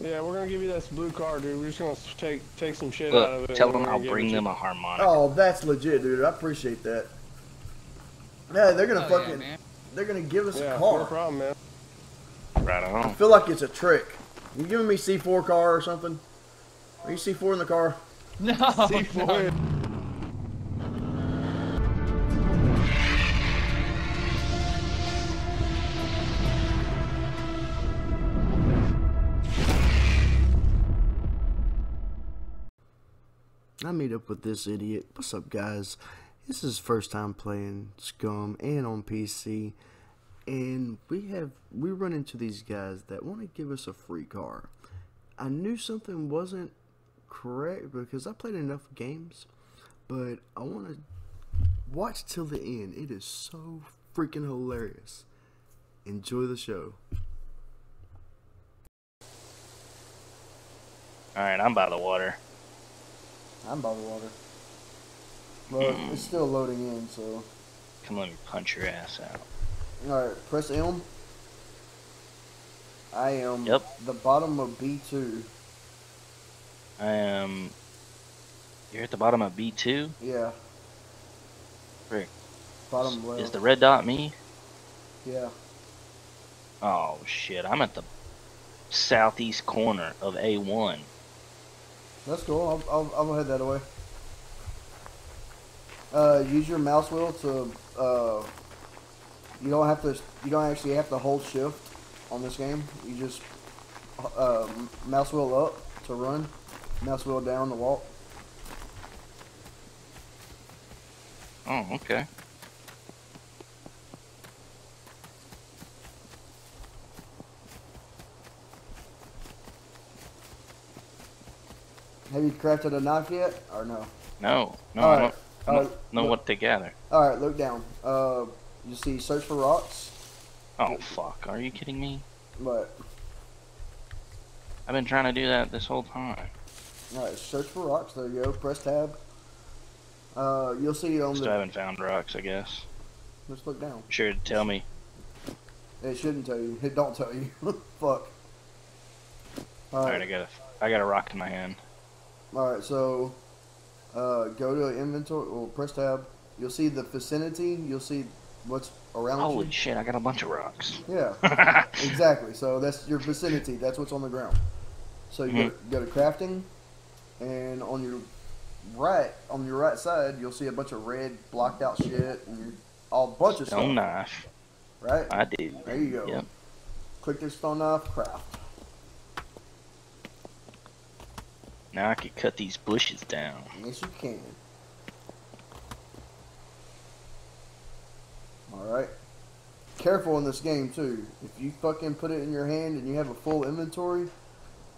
Yeah, we're gonna give you this blue car, dude. We're just gonna take some shit out of it. Tell them I'll bring them a harmonica. Oh, that's legit, dude. I appreciate that. Yeah, they're gonna fucking... Yeah, they're gonna give us a car. No problem, man. Right on. I feel like it's a trick. You giving me C4 car or something? Are you C4 in the car? No. C4. No. I meet up with this idiot. What's up, guys? This is first time playing SCUM and on PC, and we run into these guys that want to give us a free car. I knew something wasn't correct because I played enough games, but I want to watch till the end. It is so freaking hilarious. Enjoy the show. All right, I'm by the water. I'm by the water. Well, it's still loading in, so... Come on, punch your ass out. Alright, press M. I am the bottom of B2. I am... You're at the bottom of B2? Yeah. Frick. Bottom left. Is the red dot me? Yeah. Oh, shit. I'm at the southeast corner of A1. That's cool. I'll go head that way. Use your mouse wheel to. You don't have to. You don't actually have to hold shift on this game. You just mouse wheel up to run, mouse wheel down to walk. Oh, okay. Have you crafted a knife yet, or no? No, no, right. I don't know what to gather. All right, look down. You see, search for rocks. Oh fuck! Are you kidding me? What? I've been trying to do that this whole time. All right, search for rocks. There you go. Press tab. You'll see on Still haven't found rocks, I guess. Let's look down. Sure, tell me. It shouldn't tell you. It don't tell you. Fuck. All right, I got a rock in my hand. Alright, so go to inventory, or press tab. You'll see the vicinity, you'll see what's around you. Holy shit, I got a bunch of rocks. Yeah, exactly. So that's your vicinity, that's what's on the ground. So you go to crafting, and on your right, side, you'll see a bunch of red blocked out shit, and a bunch of stuff. Stone knife. Right? I did. There you go. Yep. Click this stone knife, craft. Now I can cut these bushes down. Yes, you can. Alright. Careful in this game, too. If you fucking put it in your hand and you have a full inventory,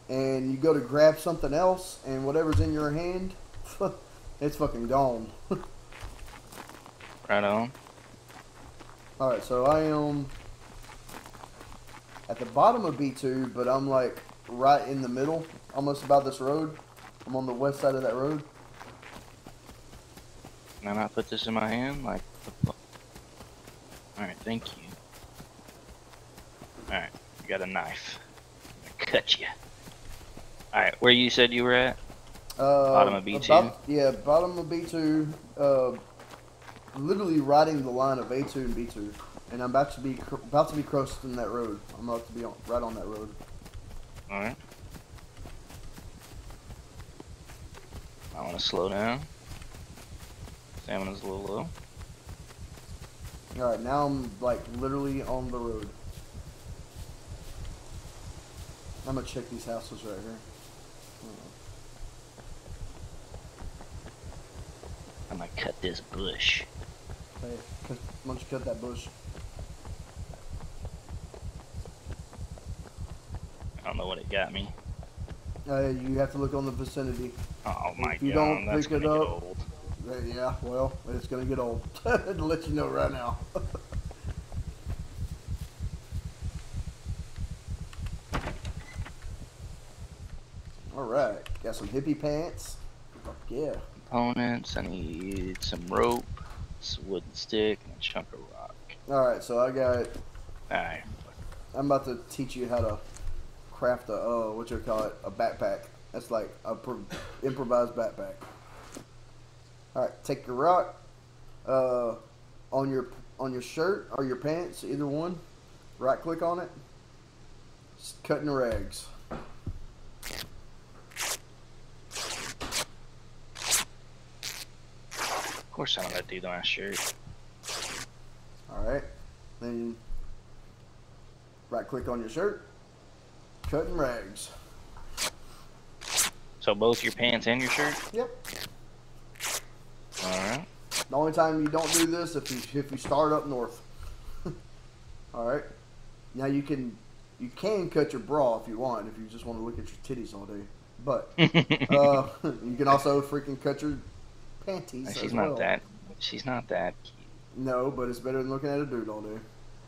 and you go to grab something else, and whatever's in your hand, it's fucking gone. Right on. Alright, so I am at the bottom of B2, but I'm like right in the middle, almost about this road. I'm on the west side of that road. Can I not put this in my hand? Like, alright, thank you. Alright, I got a knife. I'm gonna cut you. Alright, where you said you were at? Bottom of B2? Yeah, bottom of B2. Literally riding the line of A2 and B2. And I'm about to be crossing that road. I'm about to be right on that road. Alright. I want to slow down. Stamina's a little low. Alright, now I'm like literally on the road. I'm gonna check these houses right here. I'm gonna cut this bush. Hey, why don't you cut that bush? I don't know what it got me. You have to look on the vicinity. Oh my god, that's gonna get old. Yeah, well, it's gonna get old. To let you know right now. Alright, got some hippie pants. Fuck yeah. Components, I need some rope, some wooden stick, and a chunk of rock. Alright, so I got... Alright. I'm about to teach you how to craft a a backpack. That's like a improvised backpack. All right, take your rock on your shirt or your pants, either one. Right click on it. Just cut into rags. Of course, I don't let dude on my shirt. All right, then right click on your shirt. Cut in rags. So both your pants and your shirt? Yep. Alright. The only time you don't do this if you start up north. Alright. Now you can cut your bra if you want, if you just want to look at your titties all day. But you can also freaking cut your panties. No, she's not that cute. No, but it's better than looking at a dude all day.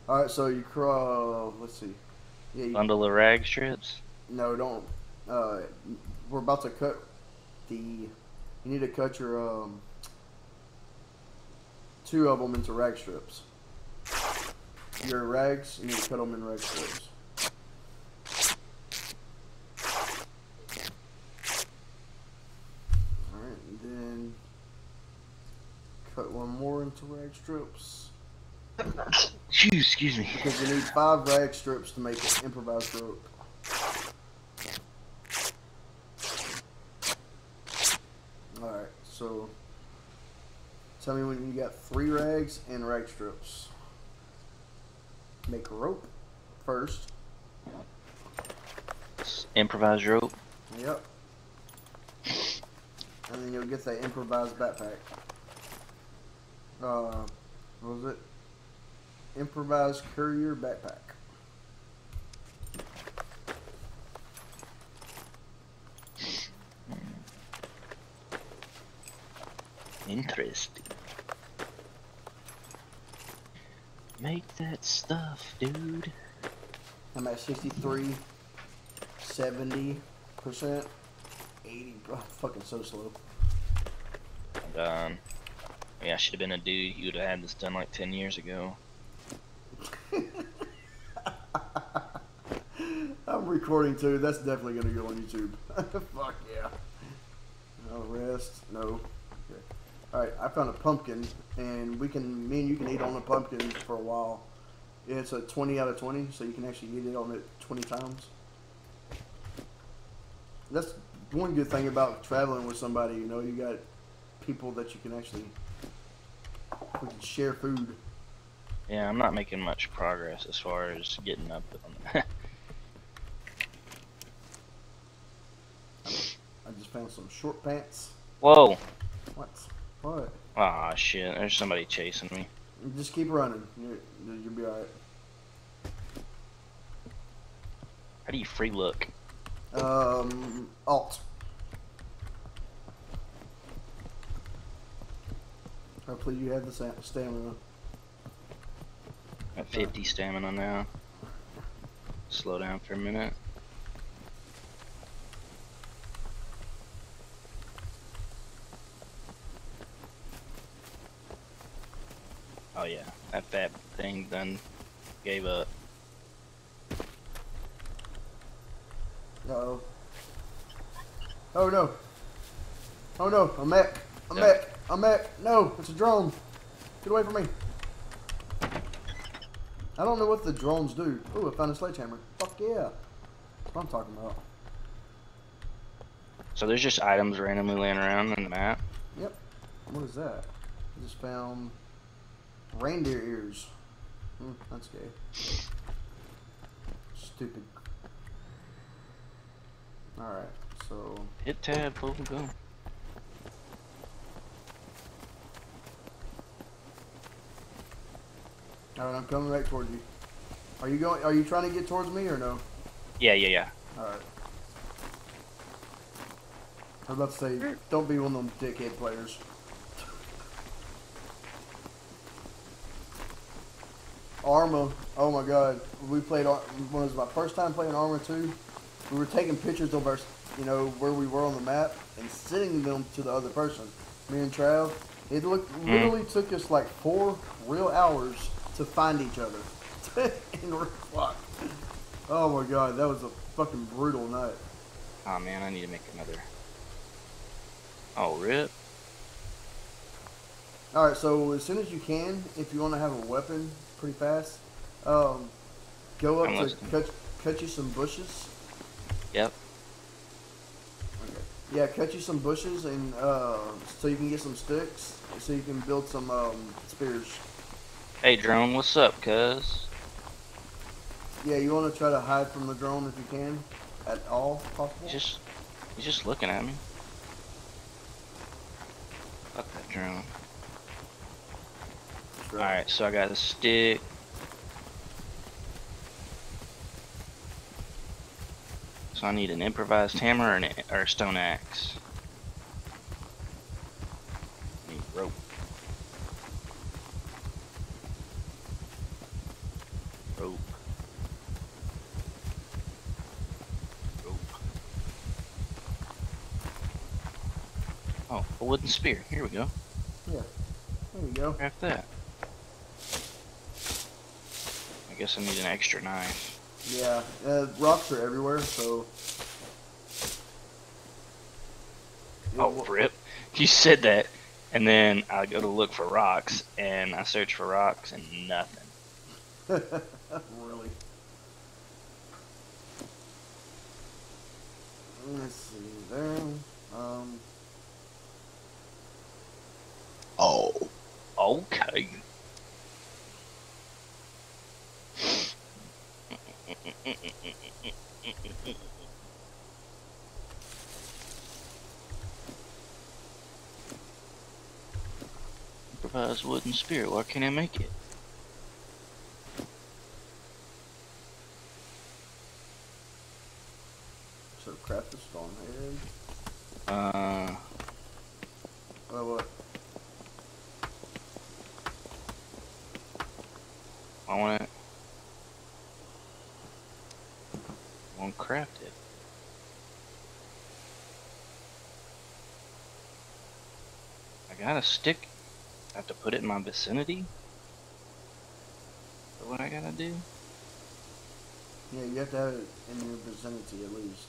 Alright, so you crawl, let's see. Yeah, bundle the rag strips? No, don't. We're about to cut the... You need to cut your... two of them into rag strips. Your rags, you need to cut them in rag strips. Alright, and then... Cut one more into rag strips. Excuse me. Because you need 5 rag strips to make an improvised rope. Alright, so tell me when you got 3 rags and rag strips. Make a rope first. Improvised rope? Yep. And then you'll get that improvised backpack. What was it? Improvised courier backpack. Interesting. Make that stuff, dude. I'm at 63, 70%, 80. Oh, fucking so slow. Done. I mean, I should have been a dude. You'd have had this done like 10 years ago. I'm recording too. That's definitely gonna go on YouTube. Fuck yeah. No rest. No. Okay. All right. I found a pumpkin, and me and you can eat on a pumpkin for a while. It's a 20/20, so you can actually eat it on it 20 times. That's one good thing about traveling with somebody. You know, you got people that you can actually share food. Yeah, I'm not making much progress as far as getting up on that. I just found some short pants. Whoa! What? What? Aw, shit. There's somebody chasing me. Just keep running. You'll be alright. How do you free look? Alt. Hopefully you have the stamina. At 50 stamina now. Slow down for a minute. Oh yeah, that fat thing done gave up. Uh-oh. Oh no. Oh no, I'm back. I'm back. I'm back. No, it's a drone. Get away from me. I don't know what the drones do. Ooh, I found a sledgehammer. Fuck yeah. That's what I'm talking about. So there's just items randomly laying around on the map? Yep. What is that? I just found reindeer ears. That's gay. Stupid. Alright, so... Hit tab, pull, go. Alright, I'm coming back towards you. Are you trying to get towards me or no? Yeah. Alright. I was about to say, don't be one of them dickhead players. Arma, oh my god. We played, when it was my first time playing Arma 2, we were taking pictures of our, you know, where we were on the map and sending them to the other person. Me and Trav, it literally took us like 4 real hours to find each other in the clock. Oh my god, that was a fucking brutal nut. Oh man, I need to make another. Oh, rip. Alright, so as soon as you can, if you want to have a weapon pretty fast, go up to cut you some bushes. Yep. Okay. Yeah, cut you some bushes and so you can get some sticks, so you can build some spears. Hey drone, what's up, cuz? Yeah, you want to try to hide from the drone if you can, at all possible? He's just looking at me. Fuck that drone. Alright, so I got a stick. So I need an improvised hammer or, a stone axe. I need rope. Rope. Oh, a wooden spear. Here we go. Yeah. There we go. Craft that. I guess I need an extra knife. Yeah, rocks are everywhere, so... Oh, rip. You said that, and then I go to look for rocks, and I search for rocks, and nothing. Really? Let's see, there, Oh. Okay. Improvised wooden spear, why can't I make it? So craft the stonehead. Oh, what? I want it. Won't craft it. I got a stick. I have to put it in my vicinity? Is that what I gotta do? Yeah, you have to have it in your vicinity at least.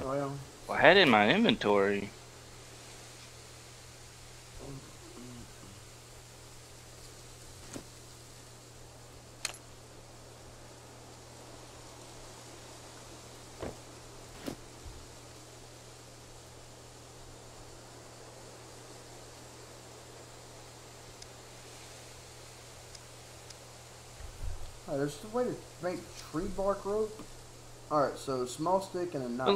Well, I had it in my inventory. Oh, there's a way to make tree bark rope. Alright, so small stick and a knife.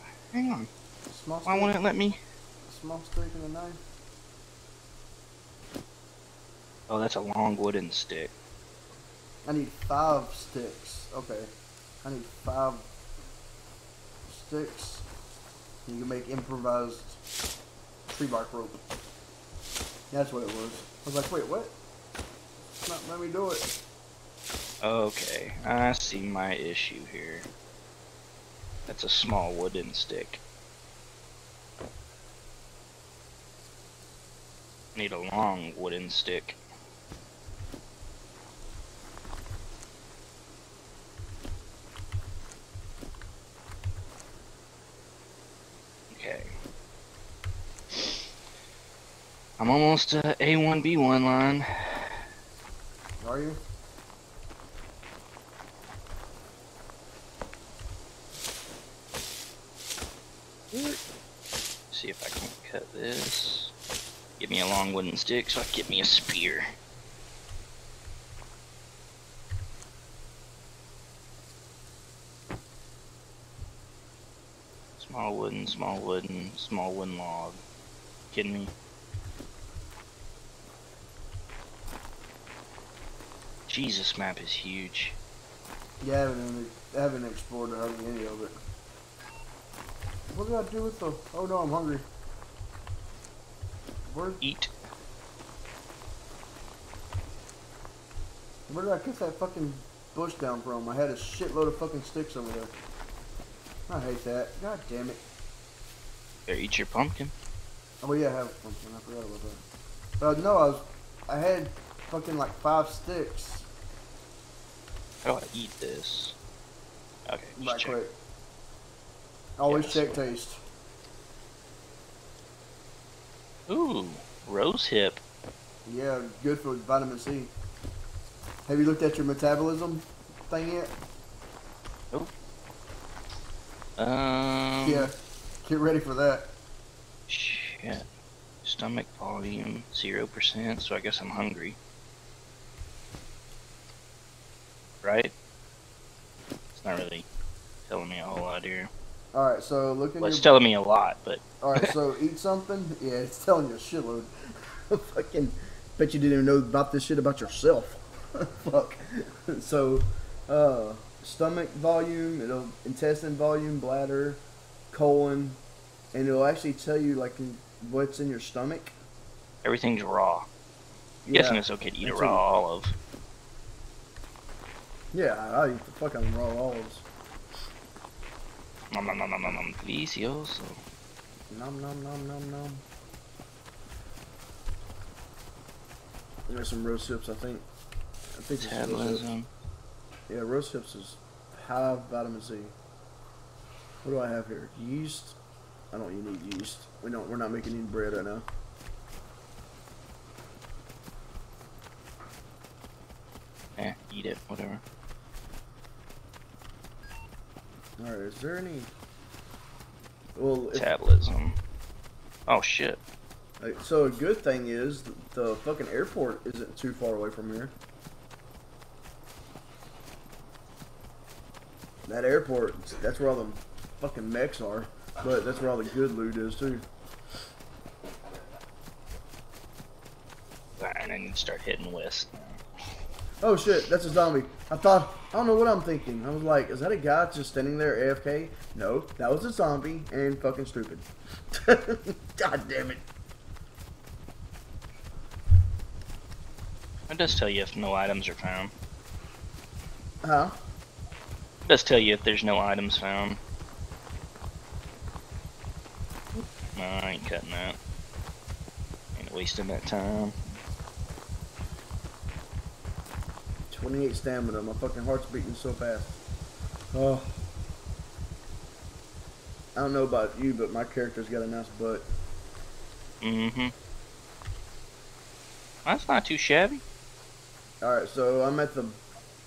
Oh, hang on. Small stick. Why won't it let me? Small stick and a knife. Oh, that's a long wooden stick. I need 5 sticks. Okay. I need 5 sticks. You can make improvised tree bark rope. That's what it was. I was like, wait, what? It's not letting me do it. Okay, I see my issue here. That's a small wooden stick. Need a long wooden stick. Okay. I'm almost to A1B1 line. Are you? See if I can cut this. Give me a long wooden stick so I can get me a spear. Small wooden, small wooden, small wooden log. Kidding me? Jesus, map is huge. Yeah, I haven't explored hardly any of it. What did I do with the... Oh no, I'm hungry. Eat. Where did I get that fucking bush down from? I had a shitload of fucking sticks over there. I hate that. God damn it. There, eat your pumpkin. Oh yeah, I have a pumpkin. I forgot about that. But no, I had fucking like 5 sticks. How do I eat this? Right click. Always check taste. Ooh, rose hip. Yeah, good for vitamin C. Have you looked at your metabolism thing yet? Nope. Yeah, get ready for that. Shit. Stomach volume 0%, so I guess I'm hungry. Right? It's not really telling me a whole lot here. Alright, so look at it's telling me a lot, but... Alright, so eat something? Yeah, it's telling you a shitload. Fucking... Bet you didn't even know about this shit about yourself. Fuck. So, stomach volume, it'll intestine volume, bladder, colon, and it'll actually tell you, like, what's in your stomach. Everything's raw. I'm guessing it's okay to eat a raw olive. Yeah, I eat the fucking raw olives. Nom nom nom nom nom nom. Delicioso. Nom nom nom nom nom. There's some roast hips, I think. I think it's roast hips. Yeah, roast hips is high vitamin C. What do I have here? Yeast. I don't even need yeast. We're not making any bread right now. Eh, eat it, whatever. Alright, is there any... Well, metabolism. Oh, shit. So a good thing is the fucking airport isn't too far away from here. That airport, that's where all the fucking mechs are. But that's where all the good loot is, too. And I need to start hitting west. Oh, shit, that's a zombie. I thought, I don't know what I'm thinking. I was like, is that a guy just standing there AFK? No, that was a zombie and fucking stupid. God damn it. It does tell you if no items are found. Huh? It does tell you if there's no items found. No, I ain't cutting that. Ain't wasting that time. 28 stamina. My fucking heart's beating so fast. Oh. I don't know about you, but my character's got a nice butt. Mm-hmm. That's not too shabby. Alright, so I'm at the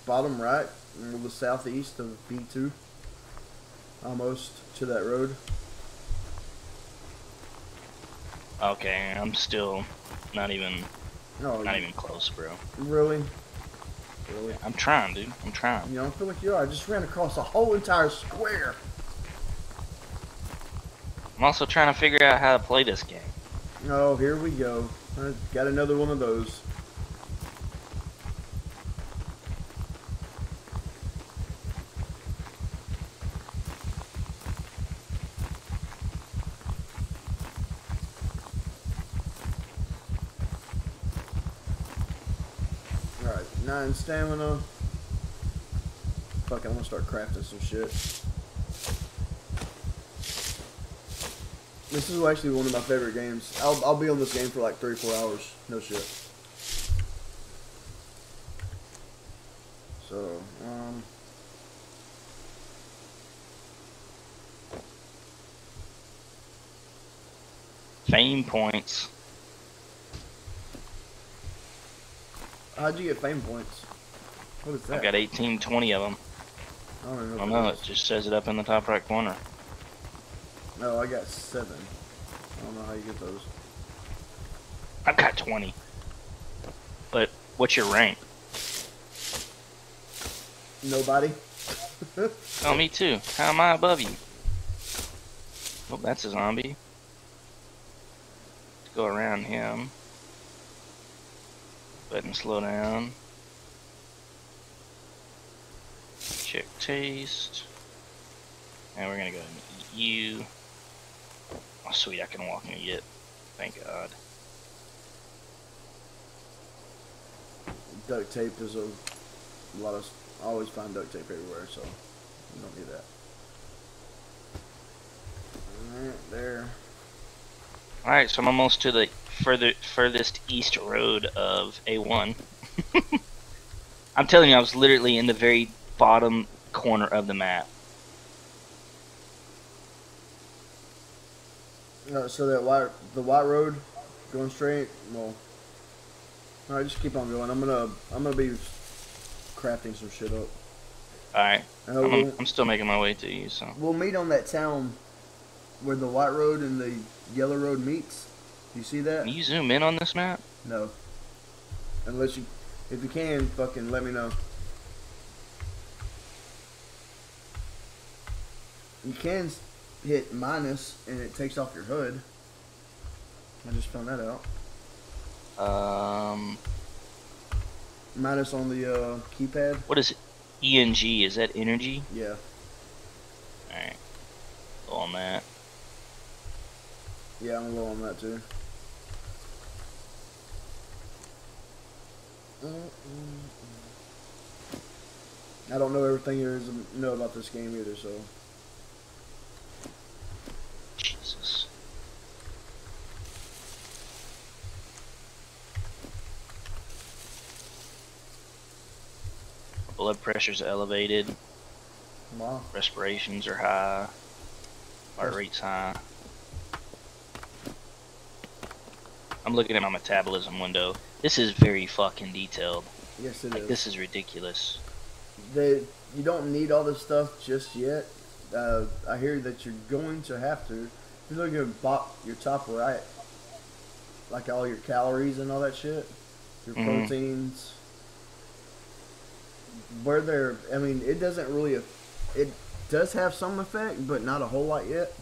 bottom right, a little southeast of B2. Almost to that road. Okay, I'm still not even even close, bro. Really? Really? I'm trying, dude. I'm trying. You don't feel like you are. I just ran across a whole entire square. I'm also trying to figure out how to play this game. Oh, here we go. I got another one of those. Stamina. Fuck, I'm gonna start crafting some shit. This is actually one of my favorite games. I'll be on this game for like 3 or 4 hours. No shit. So, fame points. How'd you get fame points? What is that? I got 18, 20 of them. I don't know. I don't know. It just says it up in the top right corner. No, I got 7. I don't know how you get those. I've got 20. But what's your rank? Nobody. Oh, me too. How am I above you? Oh, that's a zombie. Let's go around him. Let him slow down. Check taste. And we're gonna go ahead and eat you. Oh sweet, I can walk and get. Thank God. Duct tape is a lot of. I always find duct tape everywhere, so you don't need that. Alright, there. Alright, so I'm almost to the furthest east road of A1. I'm telling you, I was literally in the very bottom corner of the map. No, so that the white road going straight. Well, all right, just keep on going. I'm gonna be crafting some shit up. All right. I'm still making my way to you. So we'll meet on that town where the white road and the yellow road meets. Do you see that? Can you zoom in on this map? No. Unless you, if you can, fucking let me know. You can hit minus and it takes off your hood. I just found that out. Minus on the keypad. What is it? ENG, is that energy? Yeah. Alright. Low on that. Yeah, I'm low on that too. I don't know everything there is to know about this game either, so. Jesus. Blood pressure's elevated. Wow. Respirations are high. Heart rate's high. I'm looking at my metabolism window. This is very fucking detailed. Yes, it is. This is ridiculous. You don't need all this stuff just yet. I hear that you're going to have to. You're looking at your top right, like all your calories and all that shit, your proteins. Where they're, I mean, it doesn't really. It does have some effect, but not a whole lot yet.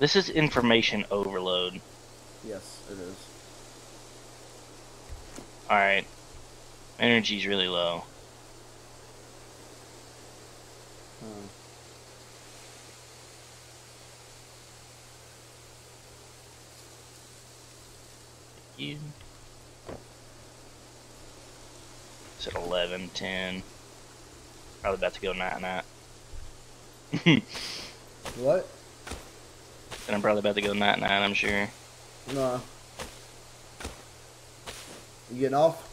This is information overload. Yes, it is. Alright. Energy's really low. You. It's at 11, 10. Probably about to go night-night. What? And I'm probably about to go night-night, I'm sure. No. You getting off?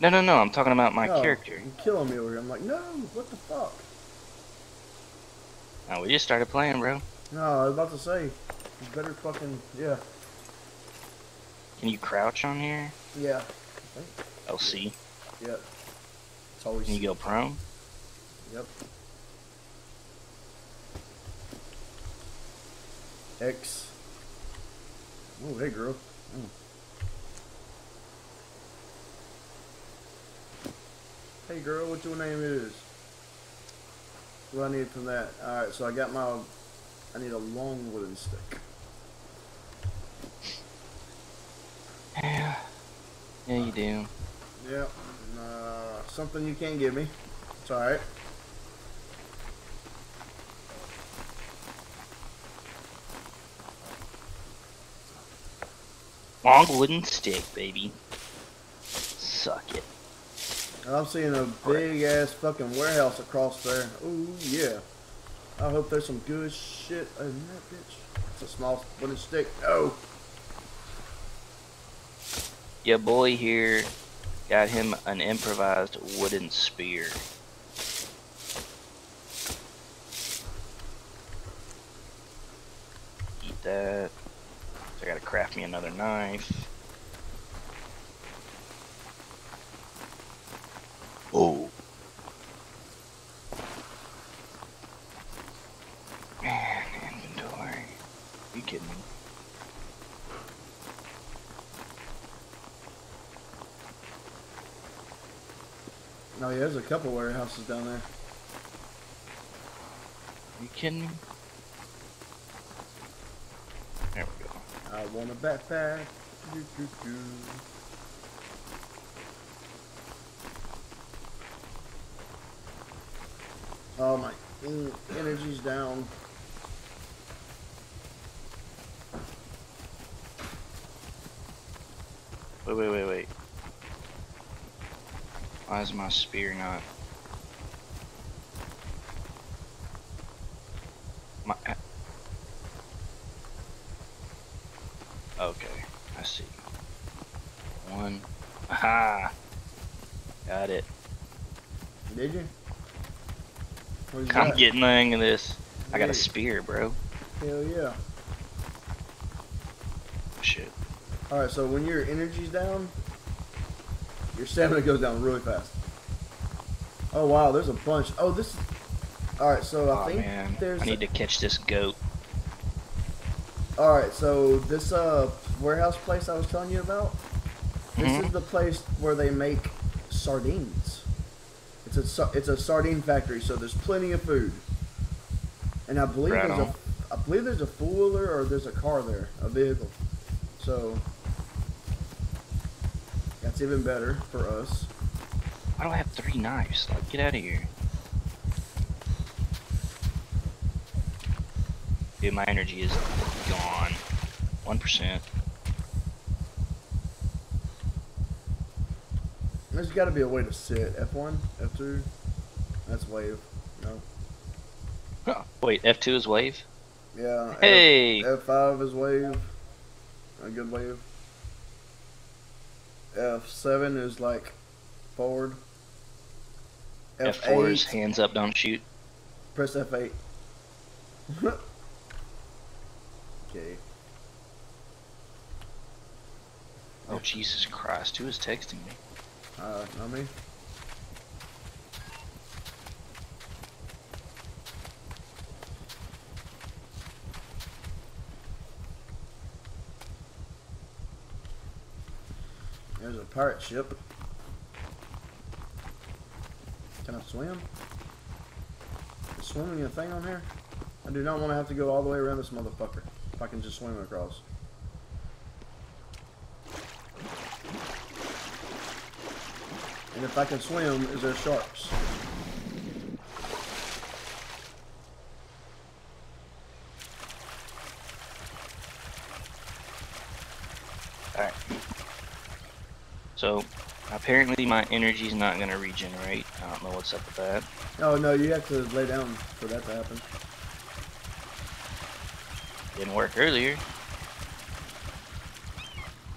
No. I'm talking about my character. You're killing me over here. I'm like, no, what the fuck? No, we just started playing, bro. No, I was about to say, you better fucking, yeah. Can you crouch on here? Yeah. LC. Yep. It's always. Can you go prone? Yep. X. Oh, hey, girl. Hey, girl, what your name is? What do I need from that? Alright, so I got my... I need a long wooden stick. Yeah. Yeah, you do. Yeah. Something you can't give me. It's alright. Long wooden stick, baby. Suck it. I'm seeing a big ass fucking warehouse across there. Ooh, yeah. I hope there's some good shit in that bitch. It's a small wooden stick. Oh. Your boy here got him an improvised wooden spear. Eat that. So I gotta craft me another knife. Oh. Man, inventory. You kidding me? No, yeah, there's a couple warehouses down there. You kidding me? There we go. I want a backpack. Doo, doo, doo. Oh, my energy's down. Wait. Why is my spear not? Okay, I see. One. Aha! Got it. Did you? Where's I'm that? Getting the hang of this. I got a spear, bro. Hell yeah. Shit. Alright, so when your energy's down, your stamina goes down really fast. Oh wow, there's a bunch. Oh, this. Alright, so I think there's. I need to catch this goat. Alright, so this warehouse place I was telling you about, this is the place where they make sardines. It's a sardine factory, so there's plenty of food. And I believe there's a four-wheeler or there's a car there, a vehicle. So that's even better for us. I don't have 3 knives. Like, get out of here. Dude, my energy is gone. 1%. There's got to be a way to sit. F1, F2. That's wave. No. Huh. Wait, F2 is wave? Yeah. Hey. F5 is wave. A good wave. F7 is like forward. F8, F4 is hands up, don't shoot. Press F8. Okay. Oh, Jesus Christ. Who is texting me? Not me. There's a pirate ship. Can I swim? Is swimming a thing on here? I do not want to have to go all the way around this motherfucker. If I can just swim across. And if I can swim, is there sharks? Alright. So, apparently my energy's not going to regenerate. I don't know what's up with that. Oh no, you have to lay down for that to happen. Didn't work earlier.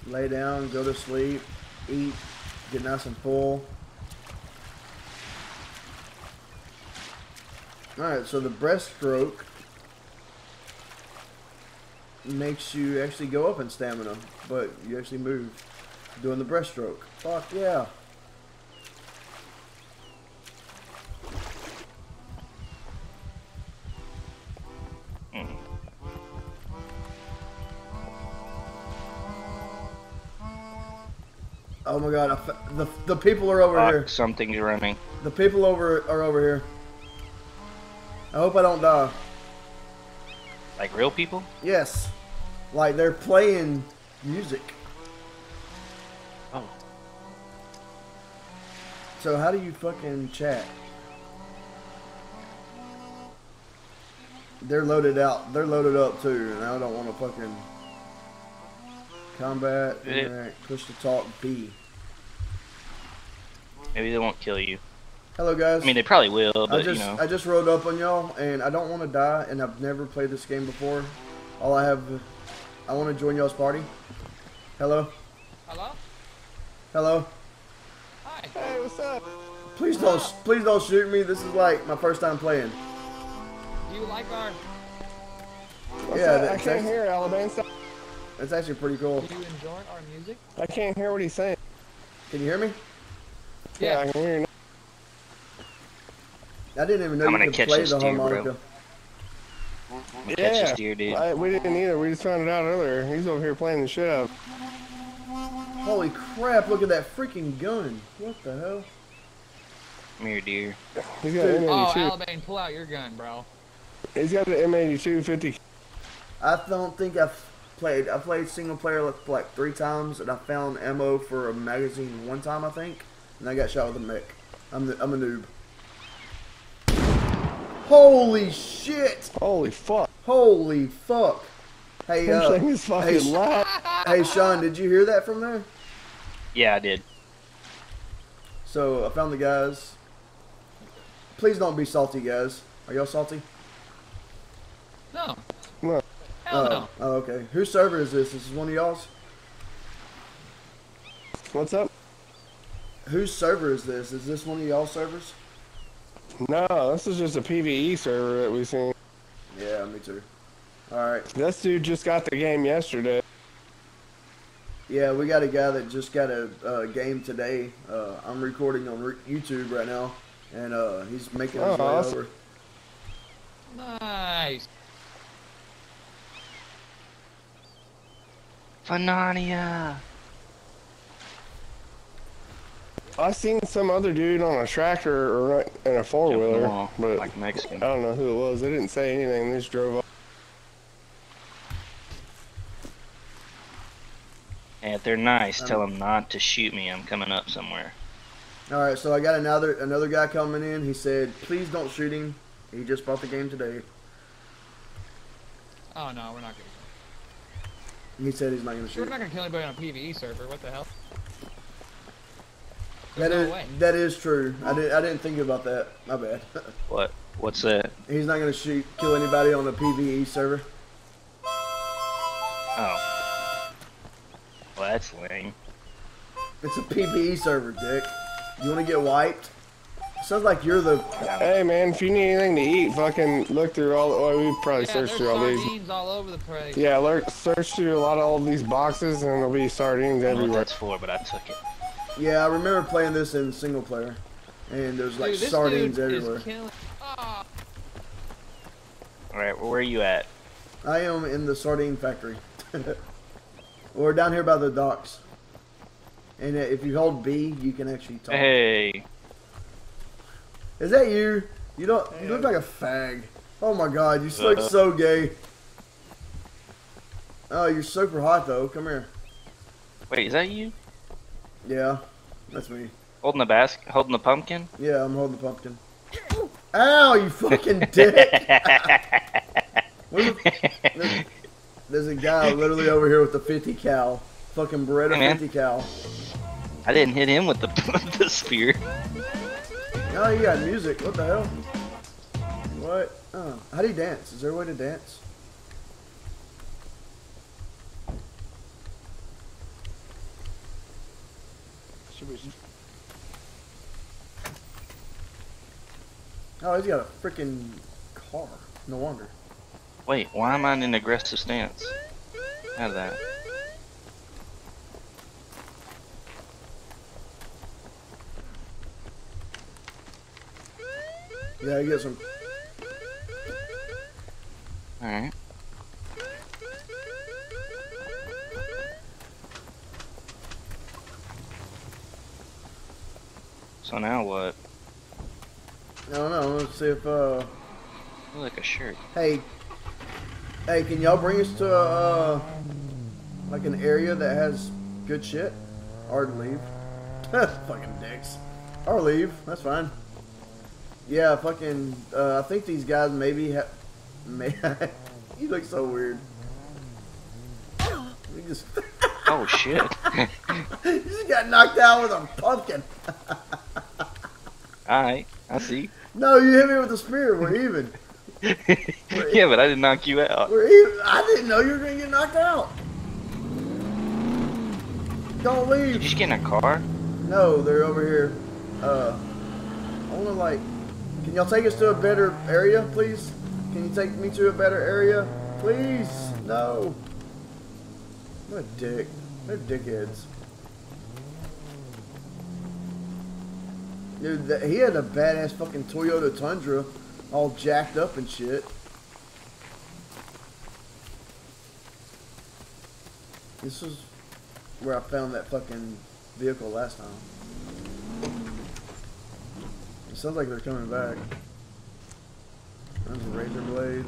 Lay down, go to sleep, eat, get nice and full. Alright, so the breaststroke makes you actually go up in stamina, but you actually move doing the breaststroke. Fuck yeah. Oh my God! The people are over here. Something's running. The people are over here. I hope I don't die. Like real people? Yes. Like they're playing music. Oh. So how do you fucking chat? They're loaded out. They're loaded up too, and I don't want to fucking combat. Interact, push to talk. B. Maybe they won't kill you. Hello, guys. I mean, they probably will, but I just rode up on y'all, and I don't want to die, and I've never played this game before. All I have... I want to join y'all's party. Hello? Hello? Hello? Hi. Hey, what's up? Please don't shoot me. This is, like, my first time playing. Do you like our... What's that? I can't hear Alabama stuff. That's actually pretty cool. Do you enjoy our music? I can't hear what he's saying. Can you hear me? Yeah, I can hear you. I didn't even know you could play the harmonica. Yeah, catch this deer, dude. We didn't either. We just found it out earlier. He's over here playing the shit up. Holy crap! Look at that freaking gun. What the hell? Come here, deer. He's got an M82. Oh, Alabama, pull out your gun, bro. He's got an M82 50. I don't think I played single player like 3 times, and I found ammo for a magazine 1 time, I think. And I got shot with a mech. I'm a noob. Holy shit! Holy fuck! Holy fuck! Hey, hey, Sean, did you hear that from there? Yeah, I did. So I found the guys. Please don't be salty, guys. Are y'all salty? No. What? Hell no. Oh, okay. Whose server is this? This is one of y'all's. What's up? Whose server is this? Is this one of y'all's servers? No, this is just a PvE server that we've seen. Yeah, me too. Alright. This dude just got the game yesterday. Yeah, we got a guy that just got a game today. I'm recording on YouTube right now, and he's making his way over. Nice. Fanania. I seen some other dude on a tractor or in a four-wheeler, but like Mexican. I don't know who it was. They didn't say anything. They just drove off. And if they're nice, tell them not to shoot me. I'm coming up somewhere. All right, so I got another guy coming in. He said, "Please don't shoot him." He just bought the game today. Oh no, we're not gonna. He said he's not gonna shoot. We're not gonna kill anybody on a PvE server. What the hell? That is true. I didn't think about that. My bad. What? What's that? He's not gonna kill anybody on a PvE server. Oh. Well, that's lame. It's a PvE server, Dick. You wanna get wiped? Sounds like you're the. Hey man, if you need anything to eat, fucking look through all. Oh, we probably searched through all these. All over the place. Yeah, search through a lot of all these boxes, and there'll be sardines everywhere. I don't know what that's for, but I took it. Yeah, I remember playing this in single player, and there's like sardines everywhere. Oh. Alright, well, where are you at? I am in the sardine factory. We're down here by the docks. And if you hold B, you can actually talk. Hey! Is that you? You don't. You look like a fag. Oh my god, you look so gay. Oh, you're super hot though. Come here. Wait, is that you? Yeah, that's me. Holding the basket? Holding the pumpkin? Yeah, I'm holding the pumpkin. Ow, you fucking dick! there's a guy literally over here with the 50 cal. Fucking Beretta 50 cal. I didn't hit him with the spear. Oh, you got music. What the hell? What? Oh. How do you dance? Is there a way to dance? Oh, he's got a freaking car. No wonder. Wait, why am I in an aggressive stance? How did that? Yeah, I get some. Alright. So now what? I don't know, let's see if like a shirt. Hey, can y'all bring us to like an area that has good shit? Or leave. Fucking dicks. Or leave, that's fine. Yeah, fucking I think these guys maybe have you look so weird. We just oh shit. You just got knocked out with a pumpkin. Alright, I see. No, you hit me with the spear. We're even. Yeah, but I didn't knock you out. We're even. I didn't know you were going to get knocked out. Don't leave. Did you just get in a car? No, they're over here. I want to, like... Can y'all take us to a better area, please? Can you take me to a better area? Please. No. What a dick. They're dickheads. Dude, he had a badass fucking Toyota Tundra, all jacked up and shit. This is where I found that fucking vehicle last time. It sounds like they're coming back. There's a razor blade.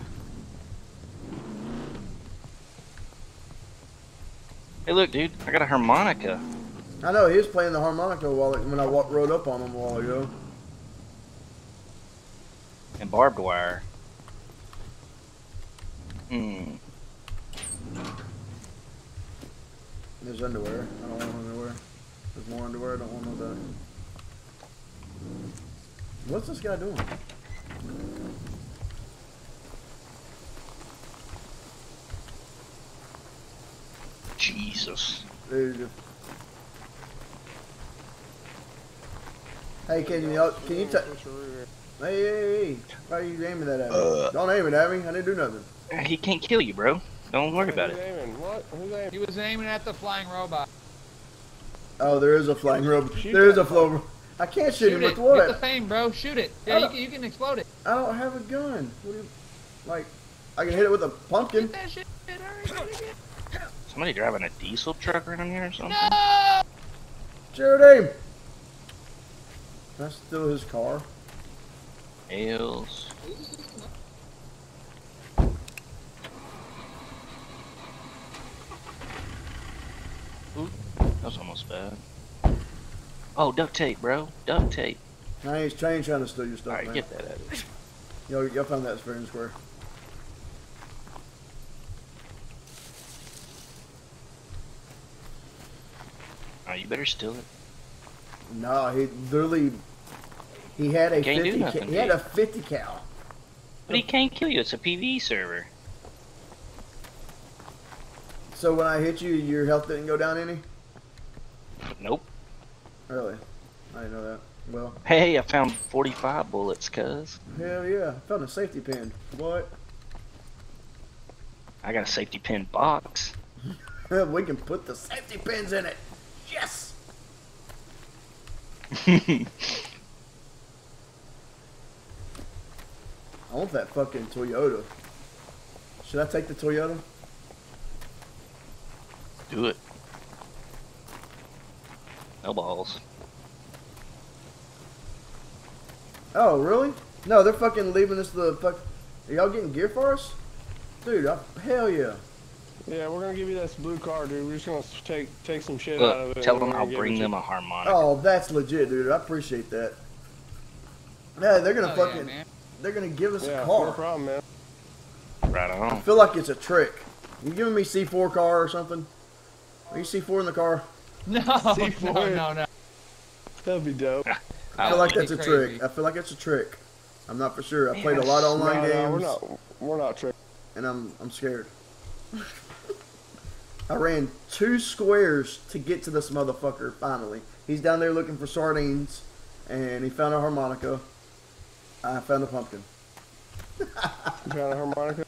Hey, look, dude, I got a harmonica. I know, he was playing the harmonica when I rode up on him a while ago. And barbed wire. Hmm. There's underwear. I don't want underwear. There's more underwear. I don't want no that. What's this guy doing? Jesus. There you go. Hey, can you Hey, why are you aiming that at me? Don't aim it at me. I didn't do nothing. He can't kill you, bro. Don't worry about it. Aiming? What? Who's aiming? He was aiming at the flying robot. Oh, there is a flying robot. There is a flow. I can't shoot him with what? Get the fame, bro. Shoot it. Yeah, you can explode it. I don't have a gun. What do you, like, I can hit it with a pumpkin. Get that shit. Hurry, somebody driving a diesel truck around here or something? No! Shoot him! That's still his car. Nails. Ooh, that was almost bad. Oh, duct tape, bro. Duct tape. I ain't trying to steal your stuff, man. Alright, get that out of here. Y'all found that fair and square. Oh, you better steal it. No, he literally... He had a 50 cal. He had a 50 cal. But he can't kill you. It's a PvE server. So when I hit you, your health didn't go down any? Nope. Really? I didn't know that. Well. Hey, I found 45 bullets, cuz. Hell yeah. I found a safety pin. What? I got a safety pin box. We can put the safety pins in it. Yes! I want that fucking Toyota. Should I take the Toyota? Do it. No balls. Oh, really? No, they're fucking leaving us the fuck. Are y'all getting gear for us? Dude, hell yeah. Yeah, we're gonna give you this blue car, dude. We're just gonna take some shit out of it. Tell them I'll bring them a harmonica. Oh, that's legit, dude. I appreciate that. Yeah, they're gonna fucking, they're gonna give us a car. No problem, man. Right on. I feel like it's a trick. You giving me C4 car or something? Are you C4 in the car? No, C4. No. That'd be dope. I feel like that's a trick. I feel like it's a trick. I'm not for sure. I played a lot of online games. We're not tricked. And I'm scared. I ran 2 squares to get to this motherfucker, finally. He's down there looking for sardines, and he found a harmonica. I found a pumpkin. You found a harmonica?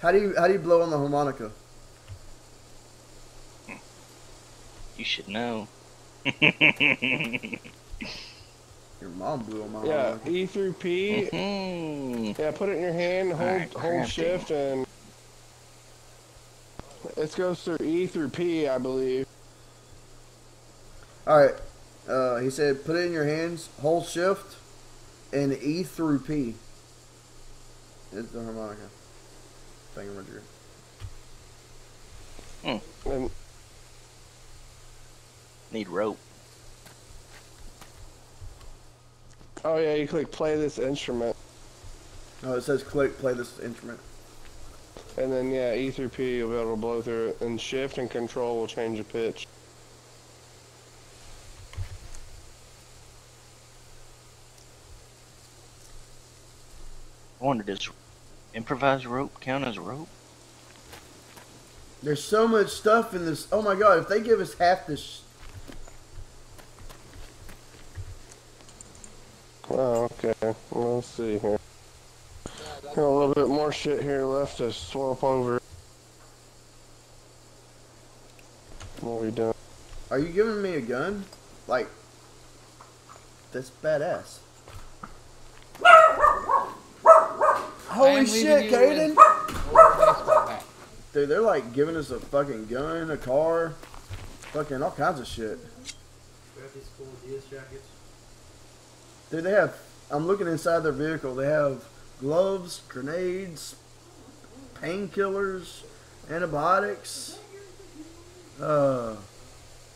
How do you blow on the harmonica? You should know. Your mom blew on my harmonica. E through P. Mm-hmm. Yeah, put it in your hand, hold shift, and... It goes through E through P, I believe. Alright. He said, put it in your hands, hold shift, and E through P. It's the harmonica. Thank you, Roger. Need rope. Oh yeah, you click play this instrument. Oh, it says click play this instrument. And then, yeah, E through P, you'll be able to blow through it. And shift and control will change the pitch. I wonder, does improvised rope count as rope? There's so much stuff in this. Oh my god, if they give us half this. Oh, okay. Well, let's see here. Got a little bit more shit here left to swap over. What are we doing? Are you giving me a gun? Like, that's badass. Holy shit, Caden! Dude, they're like giving us a fucking gun, a car, fucking all kinds of shit. Dude, they have. I'm looking inside their vehicle. They have. Gloves, grenades, painkillers, antibiotics,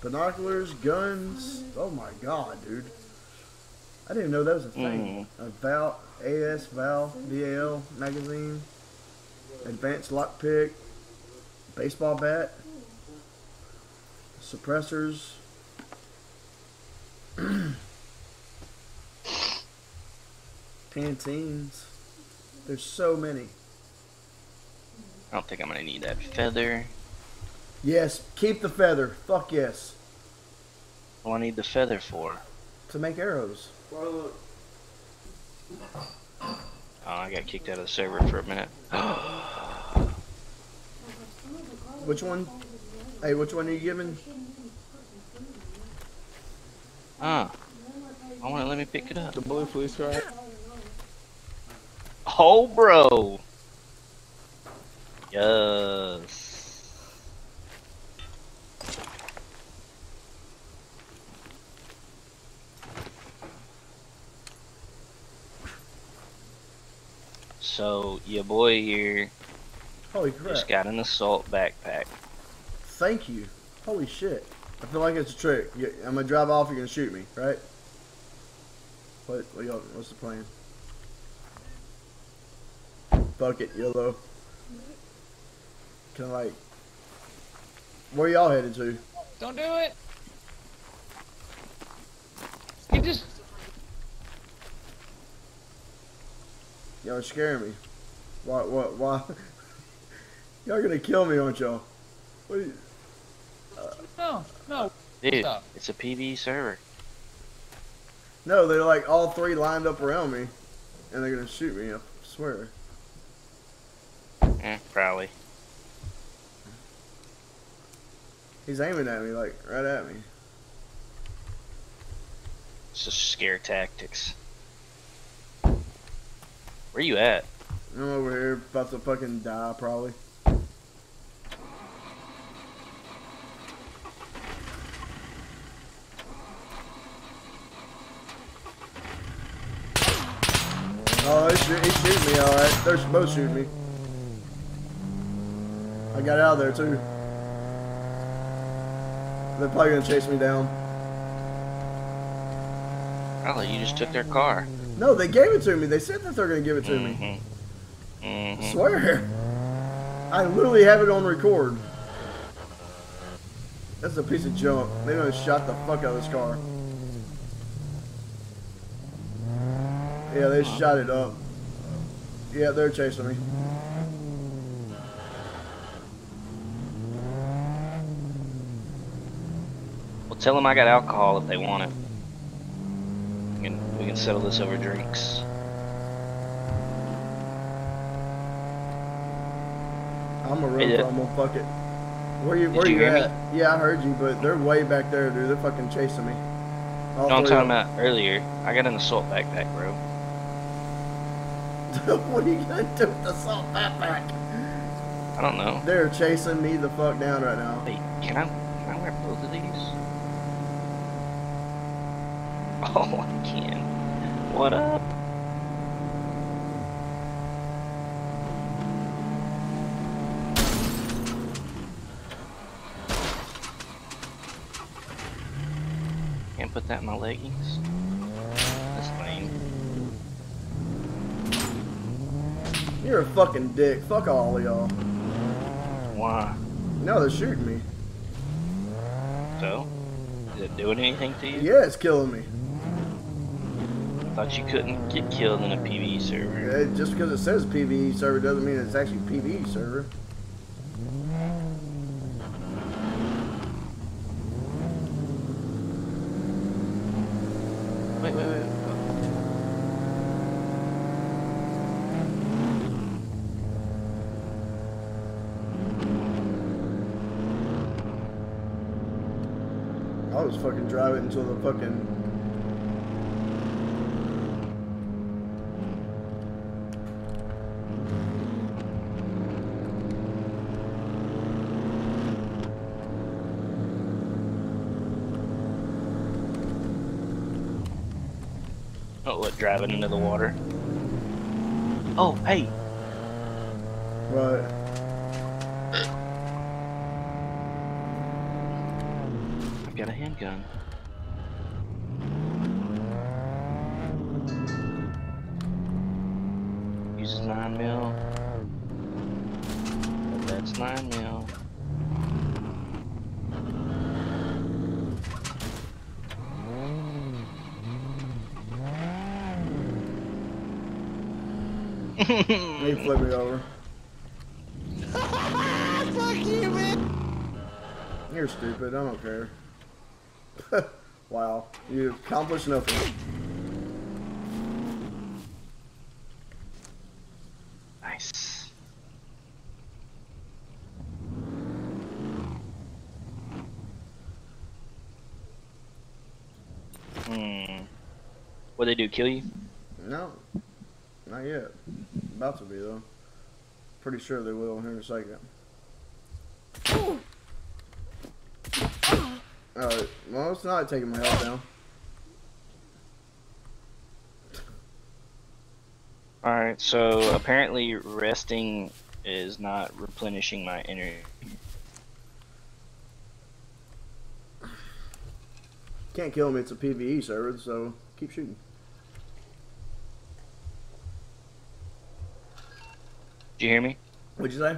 binoculars, guns. Oh my god, dude. I didn't even know that was a thing. A VAL magazine, advanced lockpick, baseball bat, suppressors. Canteens. There's so many. I don't think I'm gonna need that feather. Yes, keep the feather. Fuck yes. What do I need the feather for? To make arrows. Look. Oh, I got kicked out of the server for a minute. Which one? Hey, which one are you giving? I want to let me pick it up. The blue police car. Oh, bro. Yes. So your boy here. Holy crap! Just got an assault backpack. Thank you. Holy shit! I feel like it's a trick. I'm gonna drive off. You're gonna shoot me, right? What's the plan? Bucket, yellow. Can I, like... Where y'all headed to? Don't do it! You just... Y'all are scaring me. Why? Y'all gonna kill me, aren't y'all? What are you... No. Dude, stop. It's a PvE server. No, they're like all three lined up around me, and they're gonna shoot me, I swear. Probably. He's aiming at me, like, right at me. It's just scare tactics. Where you at? I'm over here, about to fucking die, probably. Oh, he's shooting me, alright. They're supposed to shoot me. I got out of there, too. They're probably gonna chase me down. Probably, you just took their car. No, they gave it to me. They said that they're gonna give it to me. I swear. I literally have it on record. That's a piece of junk. They done shot the fuck out of this car. Yeah, they shot it up. Yeah, they're chasing me. Well, tell them I got alcohol if they want it. We can settle this over drinks. I'm a real bum, fuck it. Where you at? Me? Yeah, I heard you, but they're way back there, dude. They're fucking chasing me. No, I'm talking about earlier. I got an assault backpack, bro. What are you gonna do with the assault backpack? I don't know. They're chasing me the fuck down right now. Wait, can I wear both of these? Oh, I can. What up? Can't put that in my leggings. You're a fucking dick. Fuck all of y'all. Why? No, they're shooting me. So? Is it doing anything to you? Yeah, it's killing me. I thought you couldn't get killed in a PvE server. Yeah, just because it says PvE server doesn't mean it's actually PvE server. Wait. I was fucking driving until the fucking... Oh, what, driving into the water? Oh, hey! Right. Got a handgun. Uses 9mm. That's 9mm. They flip me over. Fuck you, man. You're stupid. I don't care. Wow, you've accomplished nothing. What they do? Kill you? No, not yet. About to be though. Pretty sure they will here in a second. Ooh. Well, it's not taking my health down. Alright, so apparently resting is not replenishing my energy. Can't kill me, it's a PvE server, so keep shooting. Did you hear me? What'd you say?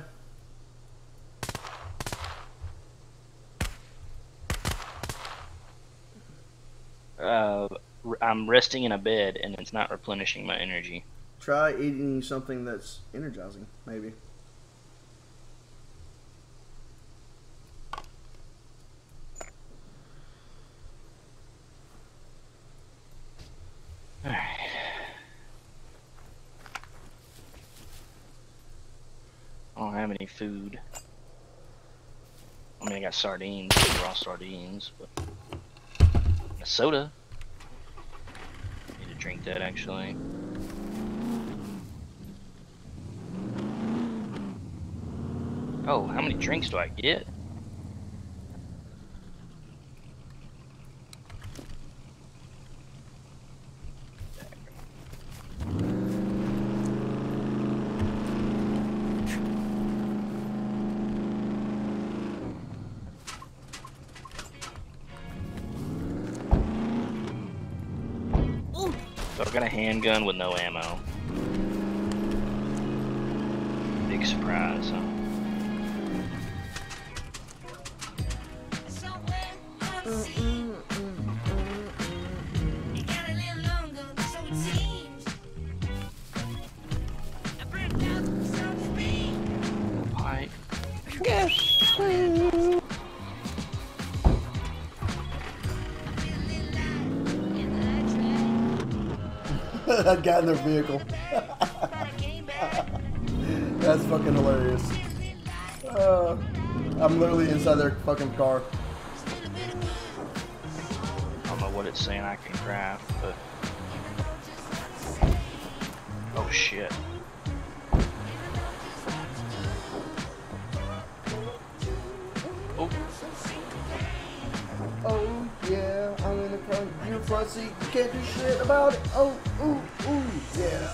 I'm resting in a bed and it's not replenishing my energy. Try eating something that's energizing, maybe. Alright. I don't have any food. I mean, I got sardines, raw sardines, but... a soda. I need to drink that actually. Oh, how many drinks do I get? So I've got a handgun with no ammo. Big surprise, huh? That guy in their vehicle. That's fucking hilarious. I'm literally inside their fucking car. I don't know what it's saying I can craft, but... oh shit. Oh. Oh yeah, I'm in the front. You're in the front seat. You can't do shit about it. Oh. Ooh, ooh, yeah.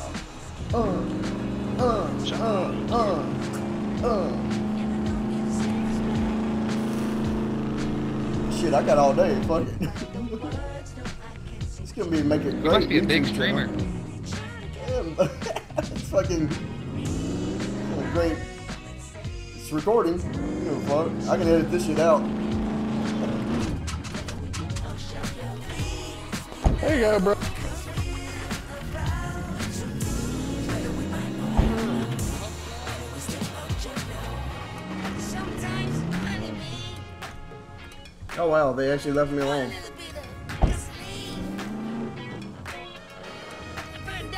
Shit, I got all day, fuck it. It's gonna be make it great. You must be a big streamer. Damn. It's fucking great. It's recording. You know, fuck. I can edit this shit out. There you go, bro. Oh wow, they actually left me alone. Put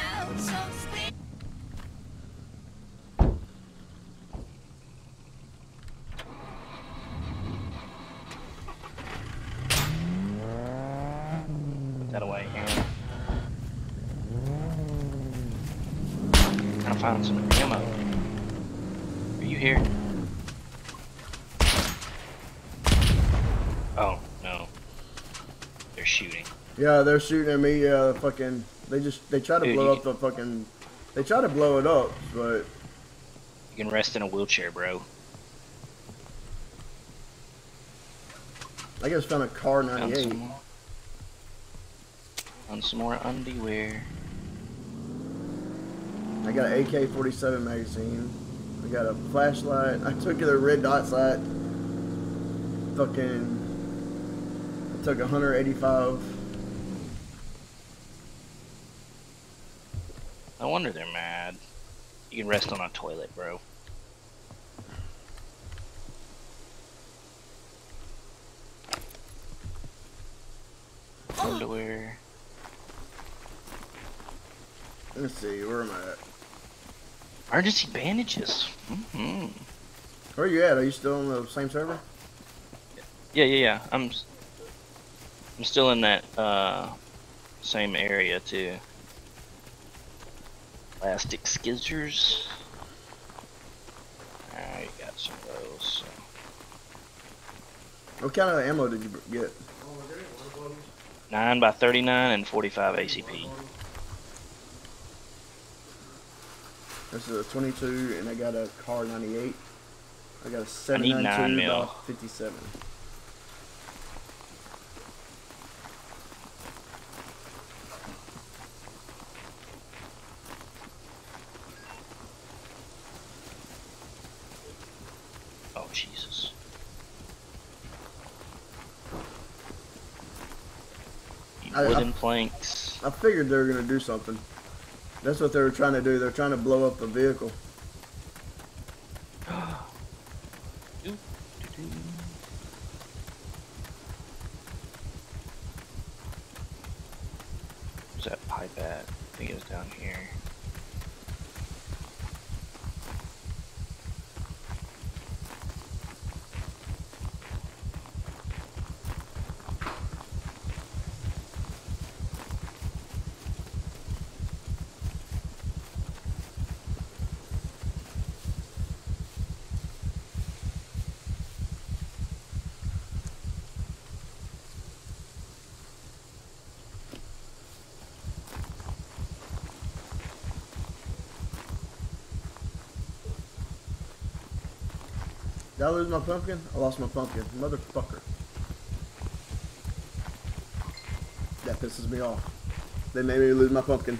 that away, Aaron. Gotta find some ammo. Are you here? Oh, no. They're shooting. Yeah, they're shooting at me, fucking... They try to blow up the fucking... They try to blow it up, but... You can rest in a wheelchair, bro. I just found a car 98. Found some more underwear. I got an AK-47 magazine. I got a flashlight. I took it a red dot sight. Fucking... took 185. No wonder they're mad. You can rest on a toilet, bro. Underwear. Let's see, where am I at? Emergency bandages. Mm-hmm. Where are you at? Are you still on the same server? Yeah. I'm still in that same area too. Plastic scissors. Alright, got some of those. So. What kind of ammo did you get? 9x39 and 45 ACP. This is a 22, and I got a Car 98. I got a 7.92 by 57. Oh Jesus! Wooden planks. I figured they were gonna do something. That's what they were trying to do. They're trying to blow up a vehicle. Where's that pipe at? I think it was down here. Did I lose my pumpkin? I lost my pumpkin. Motherfucker. That pisses me off. They made me lose my pumpkin.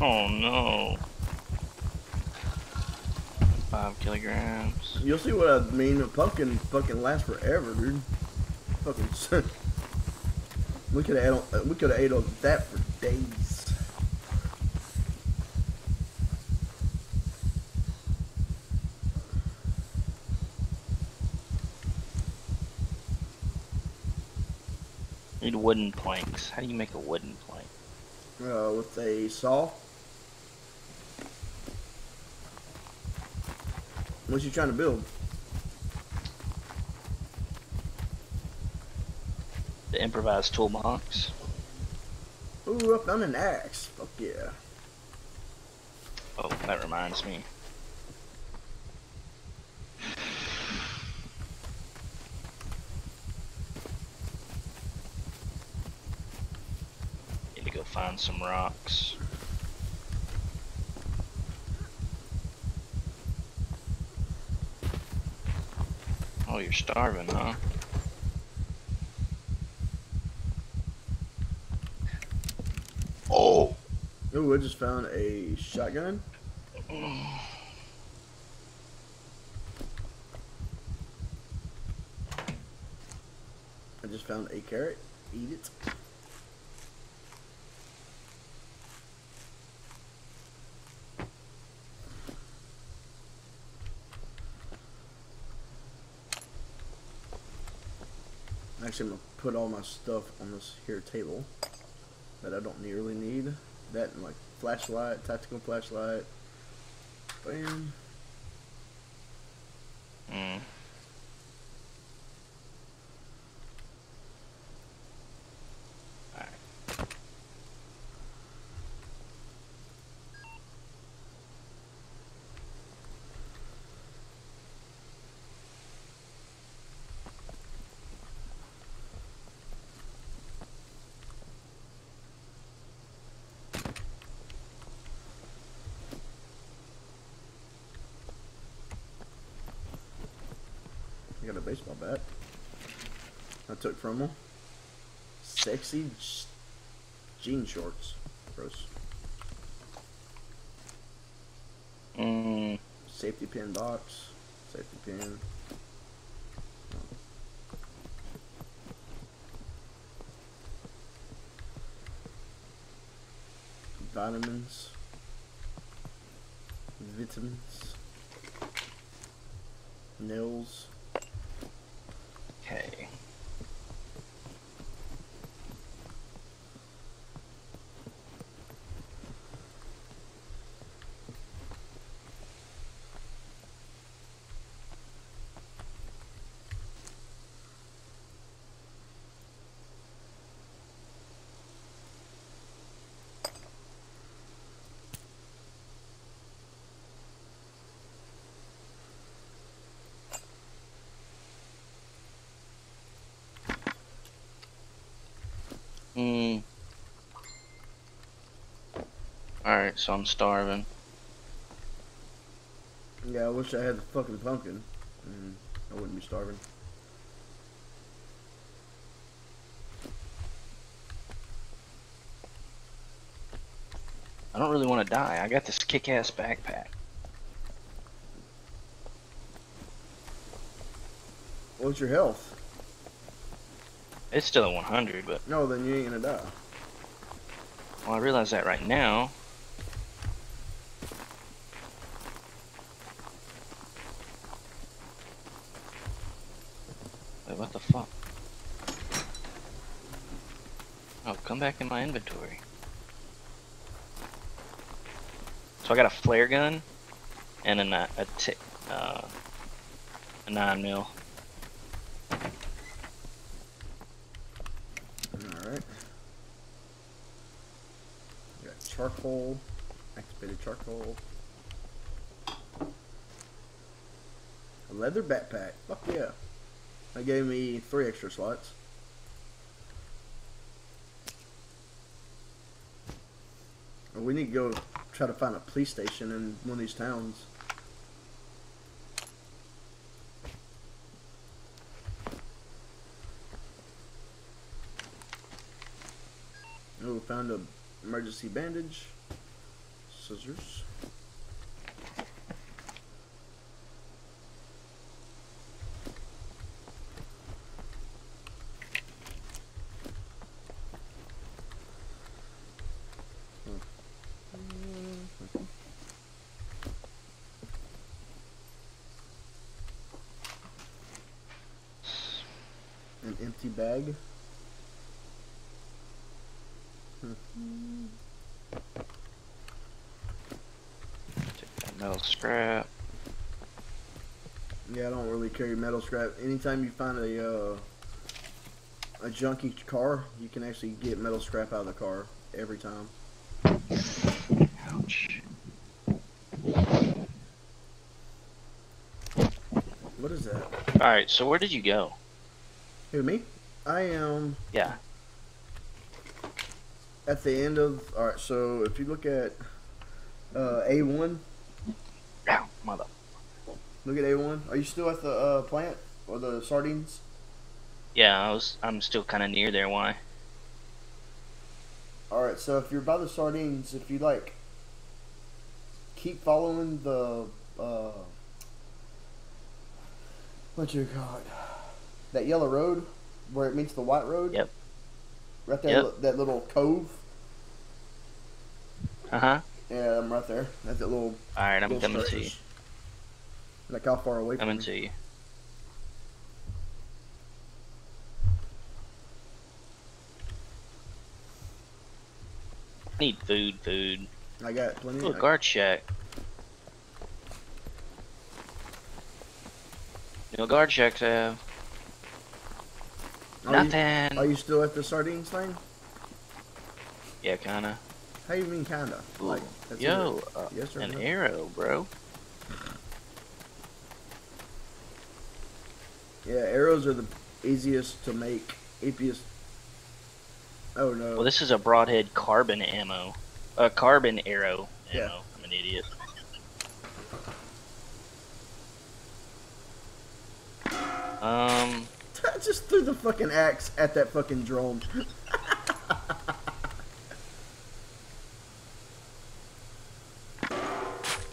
Oh no. 5 kilograms. You'll see what I mean. A pumpkin fucking lasts forever, dude. Fucking sick. We could have ate on that for days. Need wooden planks. How do you make a wooden plank? With a saw. What you trying to build? The improvised toolbox. Ooh, I found an axe. Fuck yeah. Oh, that reminds me. Find some rocks. Oh, you're starving, huh? Oh! Ooh, I just found a shotgun. I just found a carrot. Eat it. Actually, I'm going to put all my stuff on this here table that I don't really need. That and like flashlight, tactical flashlight. Bam. Mm. Alright. Got a baseball bat I took from him. Sexy jean shorts. Gross. Mm. Safety pin box. Safety pin. Vitamins. Nails. Okay. Alright, so I'm starving. Yeah, I wish I had the fucking pumpkin. I wouldn't be starving. I don't really want to die. I got this kick-ass backpack. What's your health? It's still at 100, but... No, then you ain't gonna die. Well, I realize that right now. Wait, what the fuck? Oh, come back in my inventory. So I got a flare gun and a 9mm. Alright. We got charcoal, activated charcoal. A leather backpack. Fuck yeah. That gave me 3 extra slots. Well, we need to go try to find a police station in one of these towns. Oh, we found an emergency bandage. Scissors. Empty bag. Take that metal scrap. Yeah, I don't really carry metal scrap. Anytime you find a junky car, you can actually get metal scrap out of the car every time. Ouch. What is that? Alright, so where did you go? Who, me? I am... Yeah. At the end of... Alright, so if you look at A1... Ow, mother. Look at A1. Are you still at the plant? Or the sardines? Yeah, I'm still kind of near there. Why? Alright, so if you're by the sardines, if you like... Keep following the... What you got? That yellow road, where it meets the white road. Yep. Right there, yep. That little cove. Uh-huh. Yeah, I'm right there. That's that little... Alright, I'm coming to you. Like, how far away from me? Coming to you. I need food. I got plenty. Ooh, guard shack. You know, guard shacks have... Nothing. Are you still at the sardines thing? Yeah, kinda. How you mean kinda? Like, that's... Yo, yes or an no? Arrow, bro. Yeah, arrows are the easiest to make. Easiest. Oh no. Well, this is a broadhead carbon ammo. Carbon arrow ammo. Yeah. I'm an idiot. I just threw the fucking axe at that fucking drone.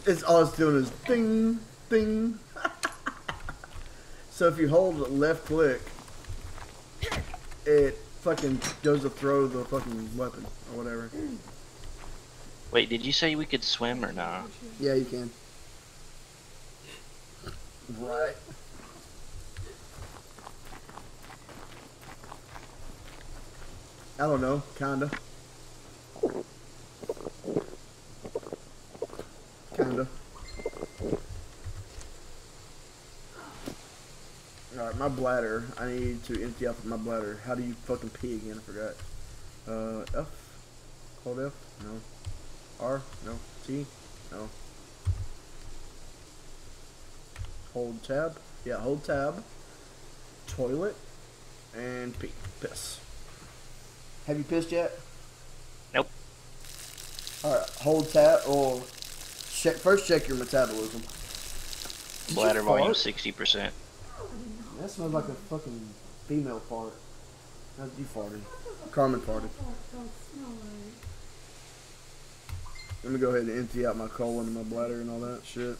It's all it's doing is ding, ding. So if you hold left click, it fucking goes to throw the fucking weapon or whatever. Wait, did you say we could swim or not? Yeah, you can. Right. I don't know, kinda. Alright, my bladder. I need to empty out my bladder. How do you fucking pee again? I forgot. F? Hold F? No. R? No. T? No. Hold tab? Yeah, hold tab. Toilet. And pee. Piss. Have you pissed yet? Nope. Alright, hold tab or check, first check your metabolism. Bladder volume 60%. That smells like a fucking female fart. How'd you farted? Carmen farted. Let me go ahead and empty out my colon and my bladder and all that shit.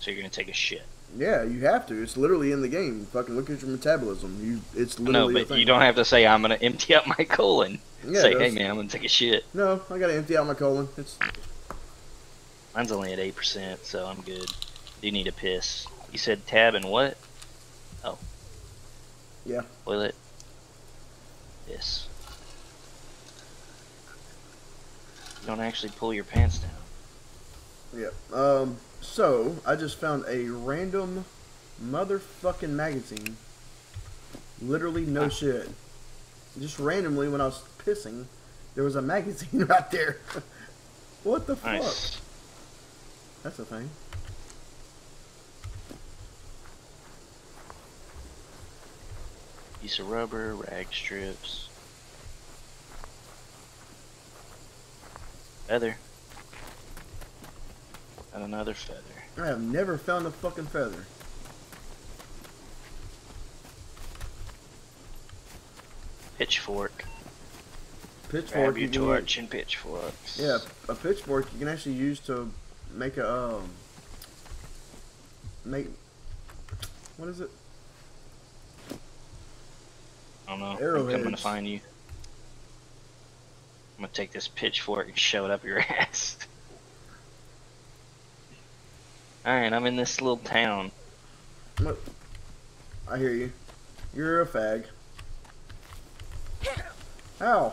So you're gonna take a shit? Yeah, you have to. It's literally in the game. Fucking look at your metabolism. It's literally. No, but you don't have to say I'm gonna empty out my colon. Yeah, say, hey man, I'm gonna take a shit. No, I gotta empty out my colon. It's. Mine's only at 8%, so I'm good. Do you need a piss? You said tab and what? Oh. Yeah. Will it? Piss. You don't actually pull your pants down. Yeah. So I just found a random motherfucking magazine. Literally no shit. Just randomly when I was pissing, there was a magazine right there. What the fuck? That's a thing. Piece of rubber, rag strips, feather, and another feather. I have never found a fucking feather. Pitchfork. Grab your torch and pitchforks. Yeah, a pitchfork you can actually use to make a what is it? I don't know. Arrowheads. I'm coming to find you. I'm gonna take this pitchfork and shove it up your ass. Alright, I'm in this little town. Look, I hear you. You're a fag. Ow! Oh.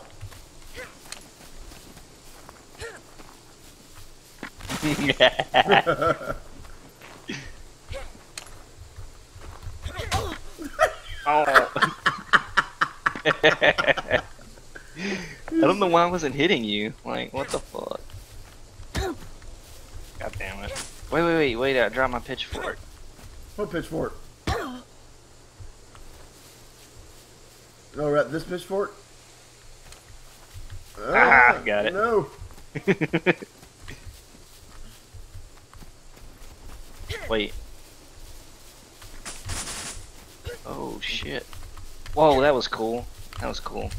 I don't know why I wasn't hitting you. Like, what the fuck? God damn it. Wait, wait, wait, wait. I dropped my pitchfork. What pitchfork? Oh, right, this pitchfork? Oh, ah, got it. No. Wait. Oh, shit. Whoa, that was cool. That was cool.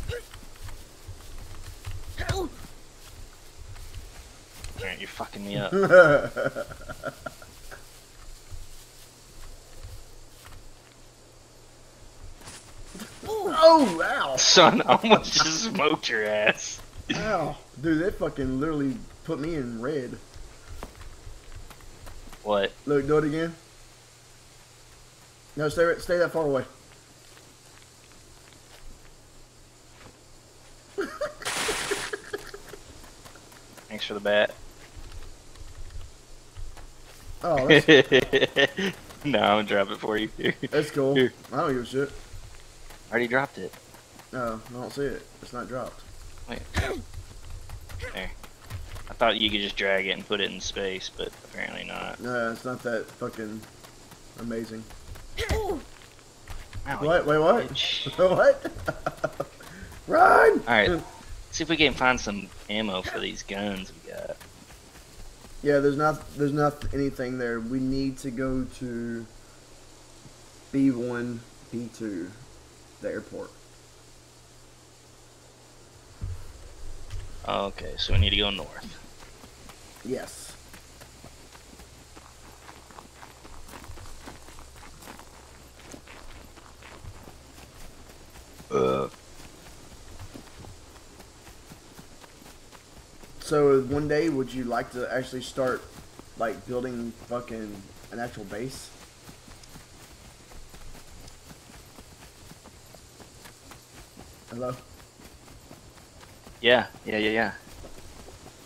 Alright, you're fucking me up. Oh, wow! Son, I almost just smoked your ass. Wow. Dude, that fucking literally put me in red. What? Look, do it again. No, stay that far away. Thanks for the bat. Oh, that's cool. No, I'm gonna drop it for you. Here. That's cool. Here. I don't give a shit. I already dropped it. No, I don't see it. It's not dropped. Wait. There. I thought you could just drag it and put it in space, but apparently not. No, it's not that fucking amazing. Ow, what? Wait, what? What? Run! Alright. See if we can find some ammo for these guns we got. Yeah, there's not anything there. We need to go to B1, B2, the airport. Okay, so we need to go north. Yes. So one day, would you like to actually start, like, building fucking an actual base? Hello? Yeah, yeah, yeah, yeah.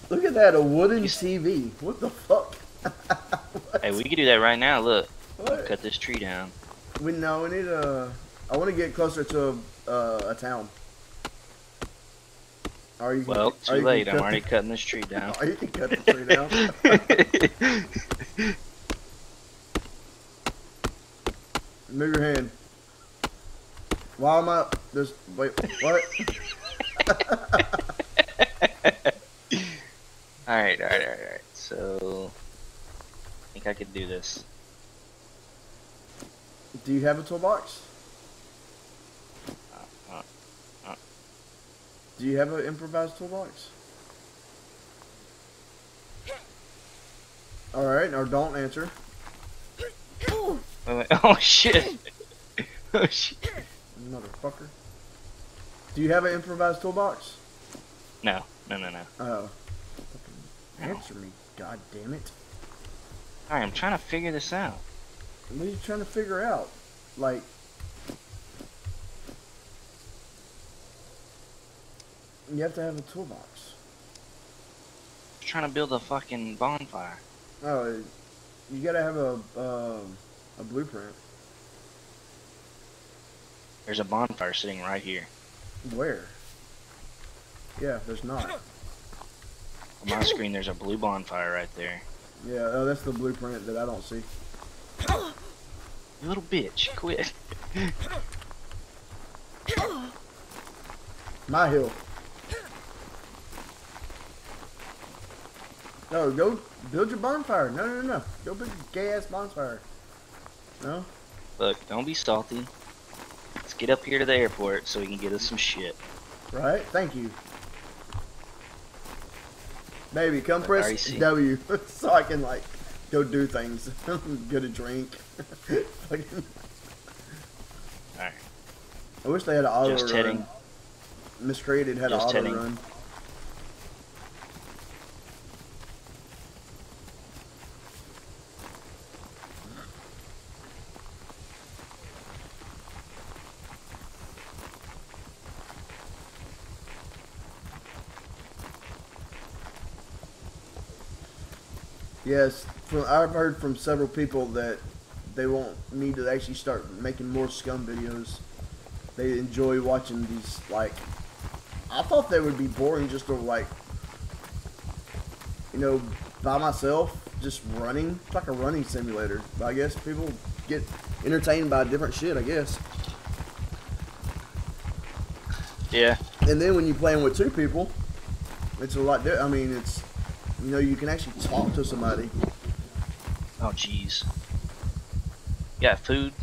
Look at that, a wooden TV. What the fuck? Hey, we could do that right now, look. Cut this tree down. We need a... I want to get closer to a town. Well, too late. I'm already cutting this tree down. Oh, you can cut the tree down. Move your hand. While I'm up, there's... Wait, what? Alright. So, I think I could do this. Do you have a toolbox? Do you have an improvised toolbox? Alright, or don't answer. Wait. Oh shit! Oh shit! Motherfucker. Do you have an improvised toolbox? No. Oh. Fucking answer me, god damn it. Alright, I'm trying to figure this out. What are you trying to figure out? Like, you have to have a toolbox. I'm trying to build a fucking bonfire. Oh, you gotta have a blueprint. There's a bonfire sitting right here. Where? Yeah, there's not. On my screen, there's a blue bonfire right there. Yeah, oh, that's the blueprint that I don't see. You little bitch, quit. My hill. No, go build your bonfire. No. Go build your gay-ass bonfire. No? Look, don't be salty. Let's get up here to the airport so we can get us some shit. Right? Thank you. Baby, come press W so I can, like, go do things. Get a drink. Alright. I wish they had an auto run. Just heading. Miscreated had an auto run. Yes, I've heard from several people that they want me to actually start making more SCUM videos. They enjoy watching these, like, I thought they would be boring just to, like, you know, by myself, just running. It's like a running simulator, but I guess people get entertained by different shit, I guess. Yeah. And then when you're playing with two people, it's a lot different. I mean, it's, you know, you can actually talk to somebody. Oh, jeez. You got food?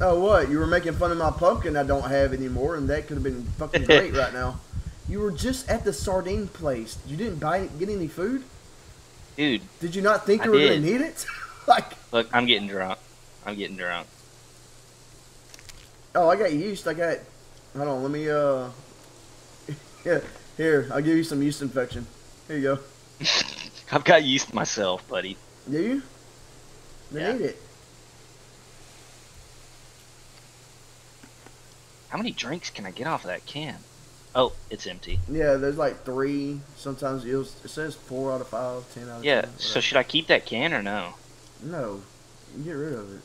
Oh, what? You were making fun of my pumpkin I don't have anymore, and that could have been fucking great right now. You were just at the sardine place. You didn't get any food? Dude. Did you not think you were going to need it? Like, look, I'm getting drunk. Oh, I got yeast. Hold on, let me, yeah. Here, I'll give you some yeast infection. Here you go. I've got yeast myself, buddy. Do you? They need it. How many drinks can I get off of that can? Oh, it's empty. Yeah, there's like 3. Sometimes it says 4 out of 5, 10 out of 5. Yeah, so should I keep that can or no? No. Get rid of it.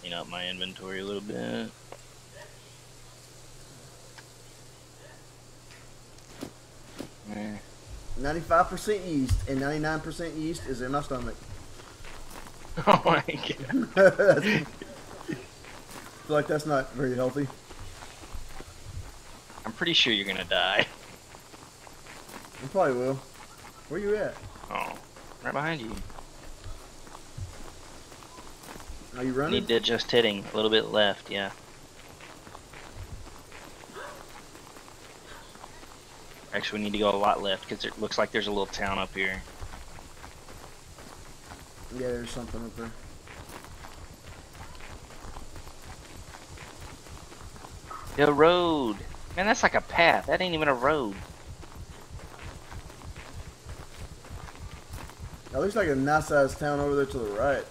Clean up my inventory a little bit. Nah. 95% yeast and 99% yeast is in my stomach. Oh my god. I feel like that's not very healthy. I'm pretty sure you're gonna die. I probably will. Where you at? Oh, right behind you. Are you running? Need to just heading a little bit left, yeah. Actually, we need to go a lot left because it looks like there's a little town up here. Yeah, there's something up there. The road! Man, that's like a path. That ain't even a road. That looks like a nice-sized town over there to the right.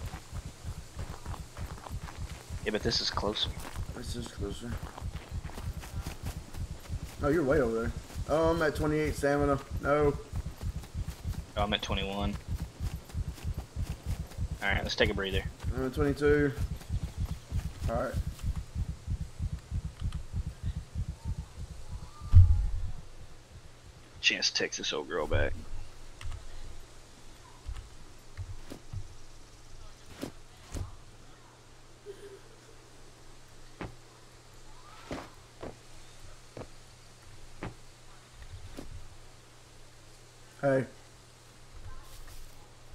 Yeah, but this is closer. This is closer. Oh, you're way over there. Oh, I'm at 28 stamina. No. Oh, I'm at 21. Alright, let's take a breather. I'm at 22. Alright. Chance to text this old girl back. Hey.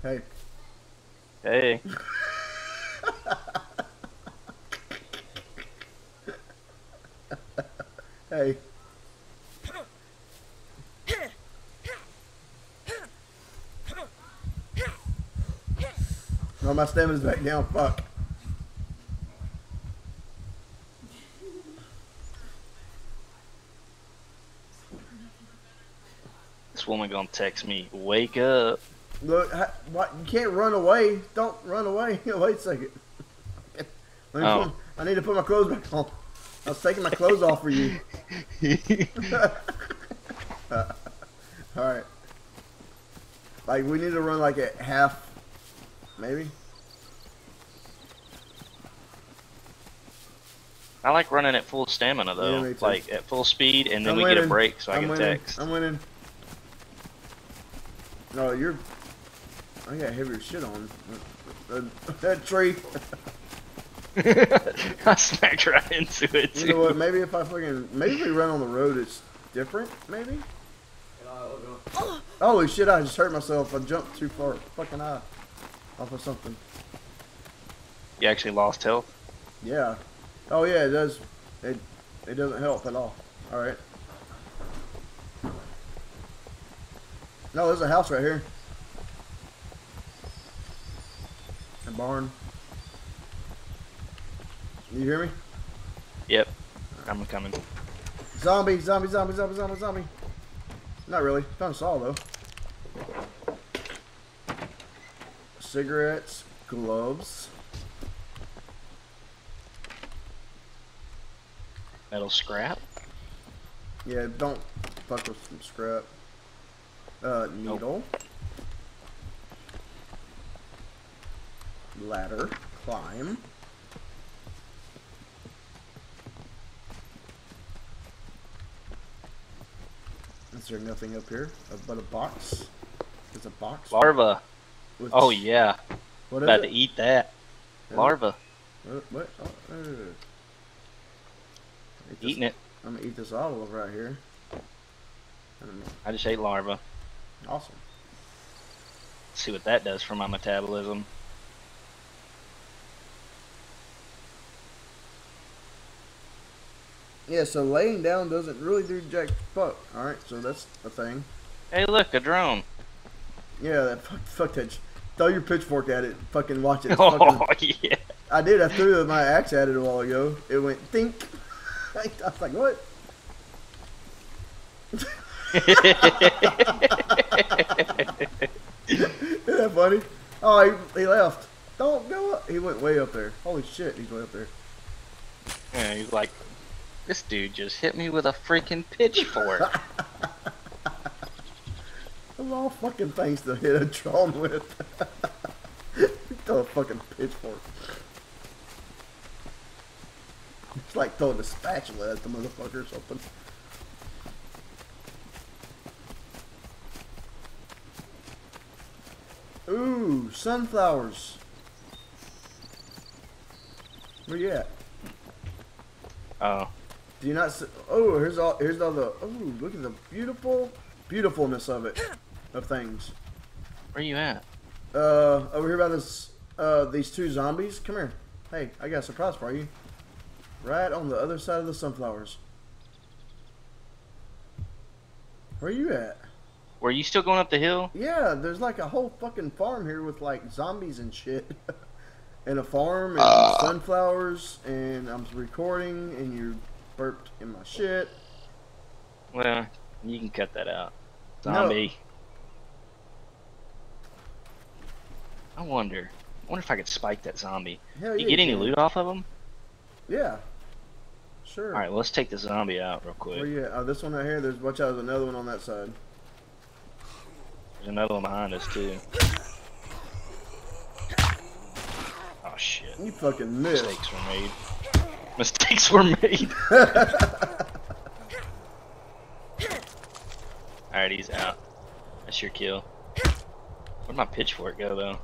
Hey. Hey. Hey. No, my stamina's back down, fuck. This woman gonna text me, wake up. Look, you can't run away. Don't run away. Wait a second. I need to put my clothes back on. I was taking my clothes off for you. Alright. Like, we need to run like at half, maybe. I like running at full stamina though. Yeah, like at full speed, and then we get a break so I can text. I'm winning. No, you're... I got heavier shit on. That tree. I smacked right into it, too. You know what, maybe if I fucking... Maybe if we run on the road, it's different, maybe? Holy shit, I just hurt myself. I jumped too far. Fucking eye. Off of something. You actually lost health? Yeah. Oh, yeah, it does. It doesn't help at all. Alright. No, there's a house right here. A barn. You hear me? Yep. I'm coming. Zombie, zombie, zombie, zombie, zombie, zombie. Not really. Found a saw though. Cigarettes, gloves. Metal scrap? Yeah, don't fuck with some scrap. Needle. Nope. Ladder. Climb. Is there nothing up here? But a box? There's a box. Larva. Which, oh, yeah. What is About to eat that. Yeah. Larva. What? Oh, eating it. I'm gonna eat this olive right here. I don't know. I just ate larva. Awesome. Let's see what that does for my metabolism. Yeah, so laying down doesn't really do jack fuck. Alright, so that's a thing. Hey look, a drone. Yeah, that fuck that. Throw your pitchfork at it and fucking watch it. Oh, fucking, yeah. I did, I threw my axe at it a while ago. It went think. I was like, what? Isn't that funny? Oh, he left. Don't go up. He went way up there. Holy shit, he's way up there. Yeah, he's like, this dude just hit me with a freaking pitchfork. Of all fucking things to hit a drone with. Throw a fucking pitchfork. It's like throwing a spatula at the motherfucker or something. Ooh, sunflowers. Where you at? Oh. Do you not see? Oh, here's all the. Oh, look at the beautifulness of it, of things. Where you at? Over here by this. These two zombies. Come here. Hey, I got a surprise for you. Right on the other side of the sunflowers. Where you at? Were you still going up the hill? Yeah, there's like a whole fucking farm here with like zombies and shit. And a farm and sunflowers, and I'm recording and you burped in my shit. Well, you can cut that out. Zombie. No. I wonder if I could spike that zombie. Hell yeah, you get any loot off of them? Yeah. Sure. Alright, let's take the zombie out real quick. Oh, yeah. Oh, this one right here, there's, watch out, there's another one on that side. There's another one behind us, too. Oh, shit. You fucking missed. Mistakes were made. Mistakes were made. Alright, he's out. That's your kill. Where'd my pitchfork go, though?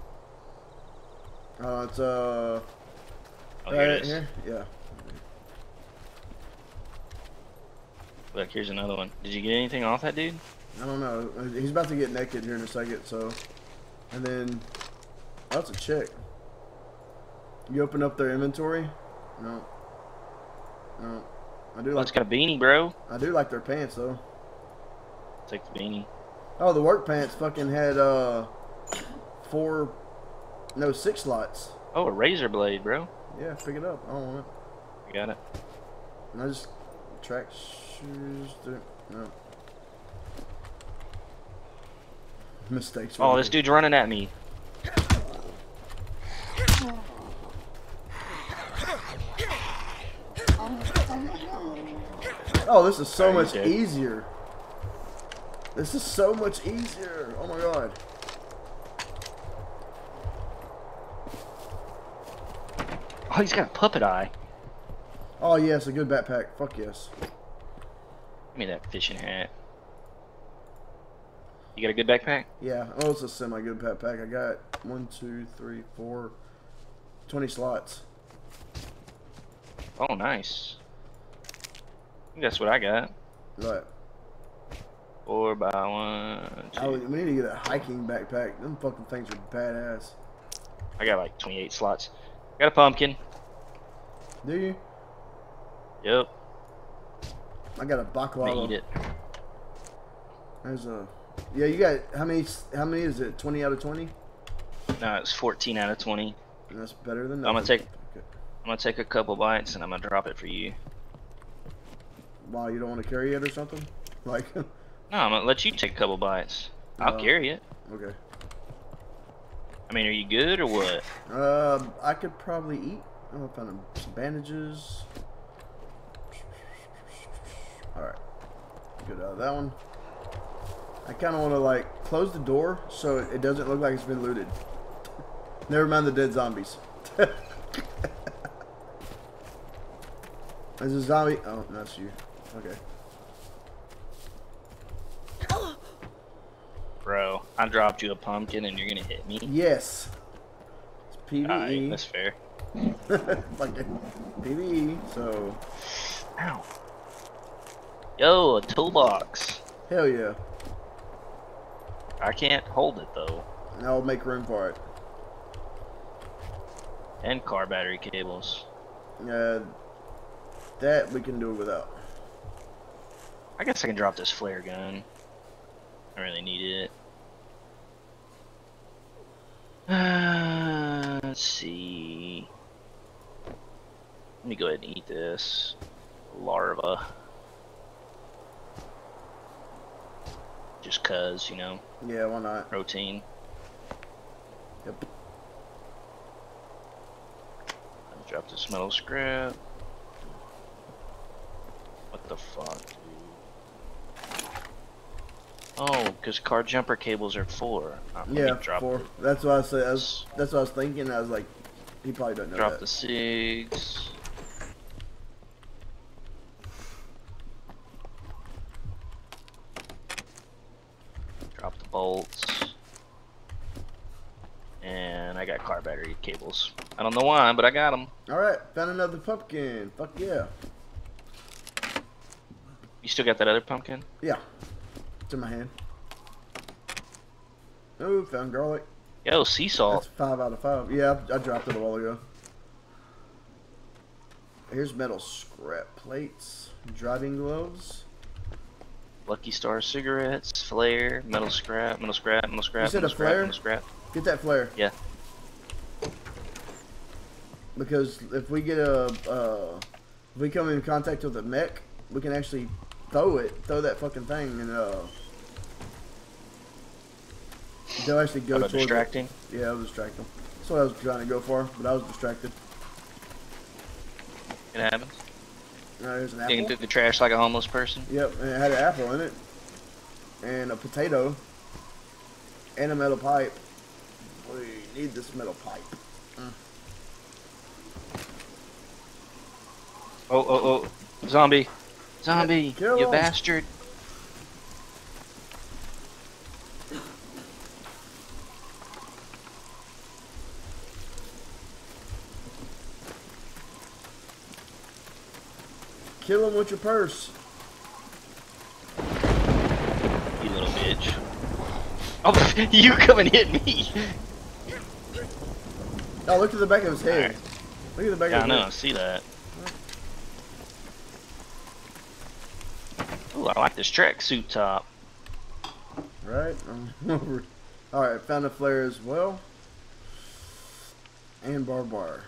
Oh, it's, Oh, here it is. Here? Yeah. Look, here's another one. Did you get anything off that dude? I don't know. He's about to get naked here in a second, so. And then, oh, that's a chick. You open up their inventory? No. No. I do like. It's got a beanie, bro. I do like their pants, though. Take the beanie. Oh, the work pants fucking had, 6 slots. Oh, a razor blade, bro. Yeah, pick it up. I don't want it. Got it. And I just track shoes. No. Mistakes. Oh, this dude's running at me. Oh, this is so much easier. This is so much easier. Oh my god. Oh, he's got a puppet eye. Oh yes, a good backpack. Fuck yes. Give me that fishing hat. You got a good backpack? Yeah. Oh, it's a semi-good backpack. I got 20 slots. Oh, nice. I think that's what I got. Right. 4x1. Oh, we need to get a hiking backpack. Them fucking things are badass. I got like 28 slots. Got a pumpkin. Do you? Yep. I got a baklava. Eat it. There's a. Yeah, you got how many is it? 20 out of 20? No, it's 14 out of 20. And that's better than that. I'm gonna take a couple bites and I'm gonna drop it for you. Why, you don't want to carry it or something? Like? No, I'm gonna let you take a couple bites. I'll carry it. Okay. I mean, are you good or what? I could probably eat. I'm gonna find some bandages. All right, get out of that one. I kind of want to like close the door so it doesn't look like it's been looted. Never mind the dead zombies. There's a zombie. Oh, that's you. Okay. Bro, I dropped you a pumpkin and you're gonna hit me? Yes. It's PvE. Right, that's fair. Like PvE. So. Ow. Yo, a toolbox. Hell yeah. I can't hold it though. I'll make room for it. And car battery cables. That we can do without. I guess I can drop this flare gun. I really need it. Let's see. Let me go ahead and eat this larva. Just cuz, you know. Yeah, why not? Protein. Yep. Let's drop this metal scrap. What the fuck, dude? Oh, because car jumper cables are 4. Yeah, 4. That's what I said. That's what I was thinking. I was like, he probably doesn't know that. Drop the cigs. Bolts, and I got car battery cables. I don't know why, but I got them. All right, found another pumpkin. Fuck yeah! You still got that other pumpkin? Yeah, it's in my hand. Oh, found garlic. Yo, sea salt. That's 5 out of 5. Yeah, I dropped it a while ago. Here's metal scrap plates, driving gloves. Lucky Star cigarettes, flare, metal scrap, metal scrap, metal scrap. You said a flare? Metal scrap. Get that flare. Yeah. Because if we get a, if we come in contact with a mech, we can actually throw that fucking thing, and they'll actually go towards. Distracting. Yeah, I was distracting. That's what I was trying to go for, but I was distracted. It happens. There's an apple. Digging through the trash like a homeless person. Yep, and it had an apple in it, and a potato, and a metal pipe. We need this metal pipe. Oh! Zombie! Zombie! Yeah, you bastard! Kill him with your purse. You little bitch. Oh, you come and hit me! Oh, look at the back of his head. Right. Look at the back of his head. Yeah, I know, I see that. Ooh, I like this tracksuit top. Right? Alright, found a flare as well. And barbed wire.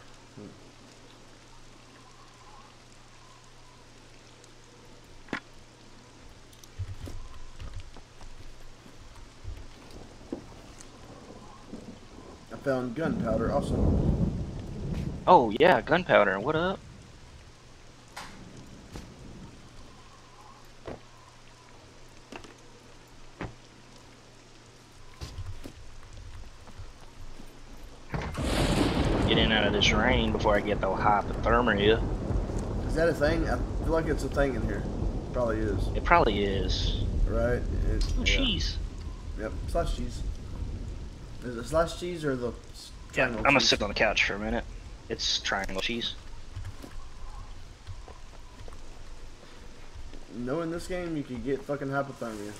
I found gunpowder also. Oh yeah, gunpowder. What up? Rain before I get the hypothermia. Is that a thing? I feel like it's a thing in here. It probably is. It probably is. Right? Oh, cheese. Yeah. Yep, sliced cheese. Is it sliced cheese or the triangle? Yeah, I'm gonna sit on the couch for a minute. It's triangle cheese. You know, in this game, you could get fucking hypothermia.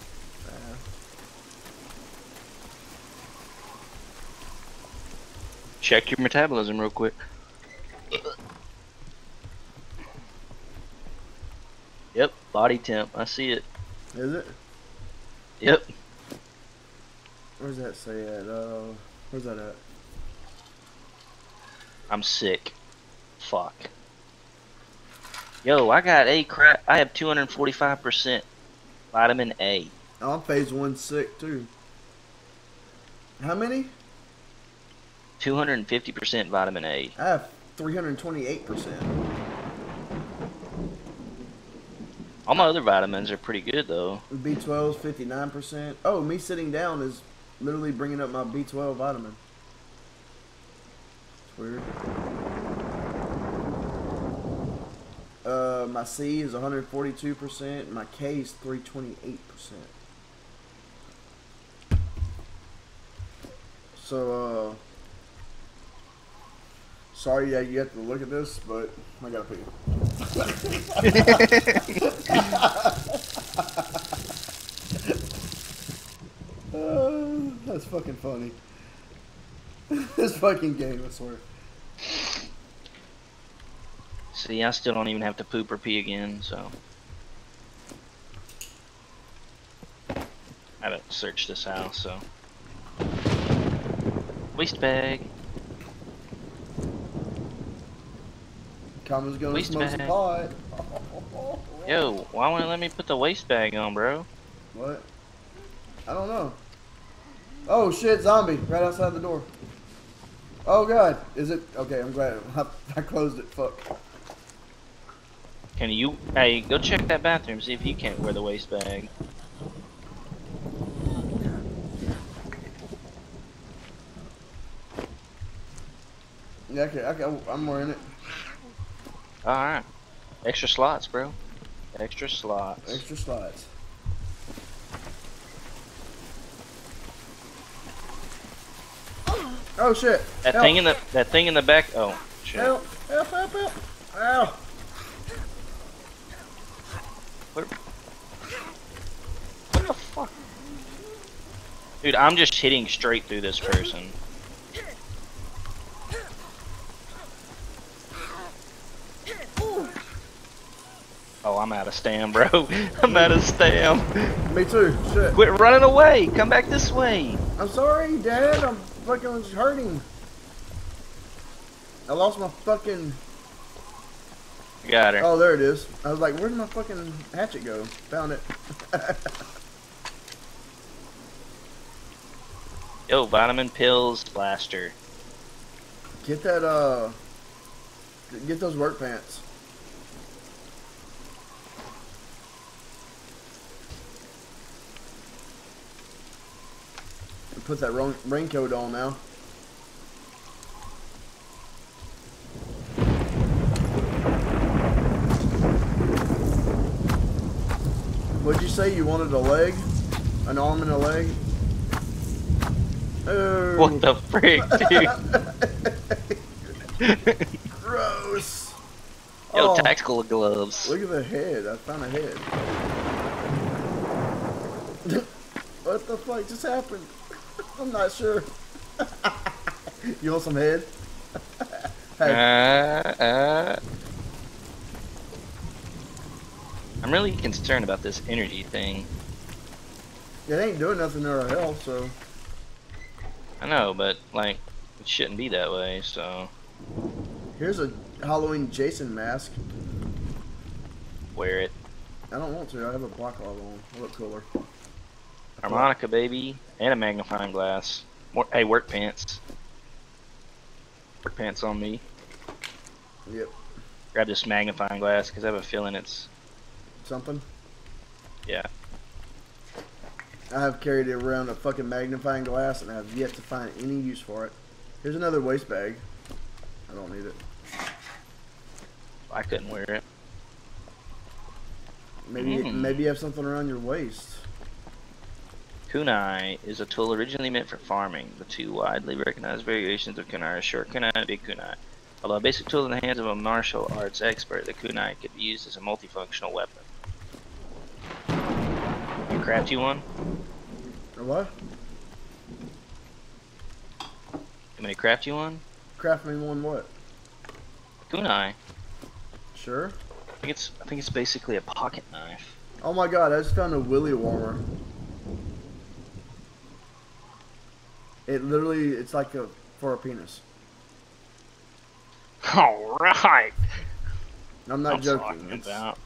Check your metabolism real quick. Yep, body temp. I see it. Is it? Yep. Where's that say at? Where's that at? I'm sick. Fuck. Yo, I got a crap. I have 245% vitamin A. I'm phase 1 sick too. How many? 250% vitamin A. I have 328%. All my other vitamins are pretty good though. B12's 59%. Oh, me sitting down is literally bringing up my B12 vitamin. It's weird. My C is 142%. My K is 328%. So, sorry, yeah, you have to look at this, but I gotta pee. That's fucking funny. This fucking game, I swear. See, I still don't even have to poop or pee again, so. I haven't searched this house, so. Waste bag. Common's gonna waste smoke some pot. Yo, why won't it let me put the waste bag on, bro? What? I don't know. Oh shit, zombie, right outside the door. Oh god, is it? Okay, I'm glad I closed it, fuck. Can you, hey, go check that bathroom, see if you can't wear the waste bag. Yeah, okay, I'm wearing it. Alright. Extra slots, bro. Extra slots. Extra slots. Oh shit. That help. Thing in the back. Oh shit. Help, help, help, help. Ow. What the fuck? Dude, I'm just hitting straight through this person. Oh, I'm out of stam, bro. I'm out of stam. Me too. Shit. Quit running away. Come back this way. I'm sorry, Dad. I'm fucking hurting. I lost my fucking... Got her. Oh, there it is. I was like, where did my fucking hatchet go? Found it. Yo, vitamin pills, blaster. Get that, get those work pants. Put that raincoat on now. What'd you say? You wanted a leg? An arm and a leg? Oh. What the frick, dude? Gross. Yo, oh. Tactical gloves. Look at the head. I found a head. What the fuck just happened? I'm not sure. You want some head? Hey. I'm really concerned about this energy thing. It ain't doing nothing to our health, so. I know, but like, it shouldn't be that way, so. Here's a Halloween Jason mask. Wear it. I don't want to. I have a black log on. I look cooler. Harmonica, baby, and a magnifying glass. More, hey, work pants. Work pants on me. Yep. Grab this magnifying glass because I have a feeling it's something. Yeah. I have carried around a fucking magnifying glass and I have yet to find any use for it. Here's another waste bag. I don't need it. I couldn't wear it. Maybe you have something around your waist. Kunai is a tool originally meant for farming. The two widely recognized variations of kunai are short kunai and big kunai. Although a basic tool in the hands of a martial arts expert, the kunai could be used as a multifunctional weapon. Can I craft you one? Or what? Can I craft you one? Craft me one what? A kunai. Sure. I think it's basically a pocket knife. Oh my god, I just found a willy warmer. It literally, it's like a, for a penis. Alright! I'm not joking. It's... about.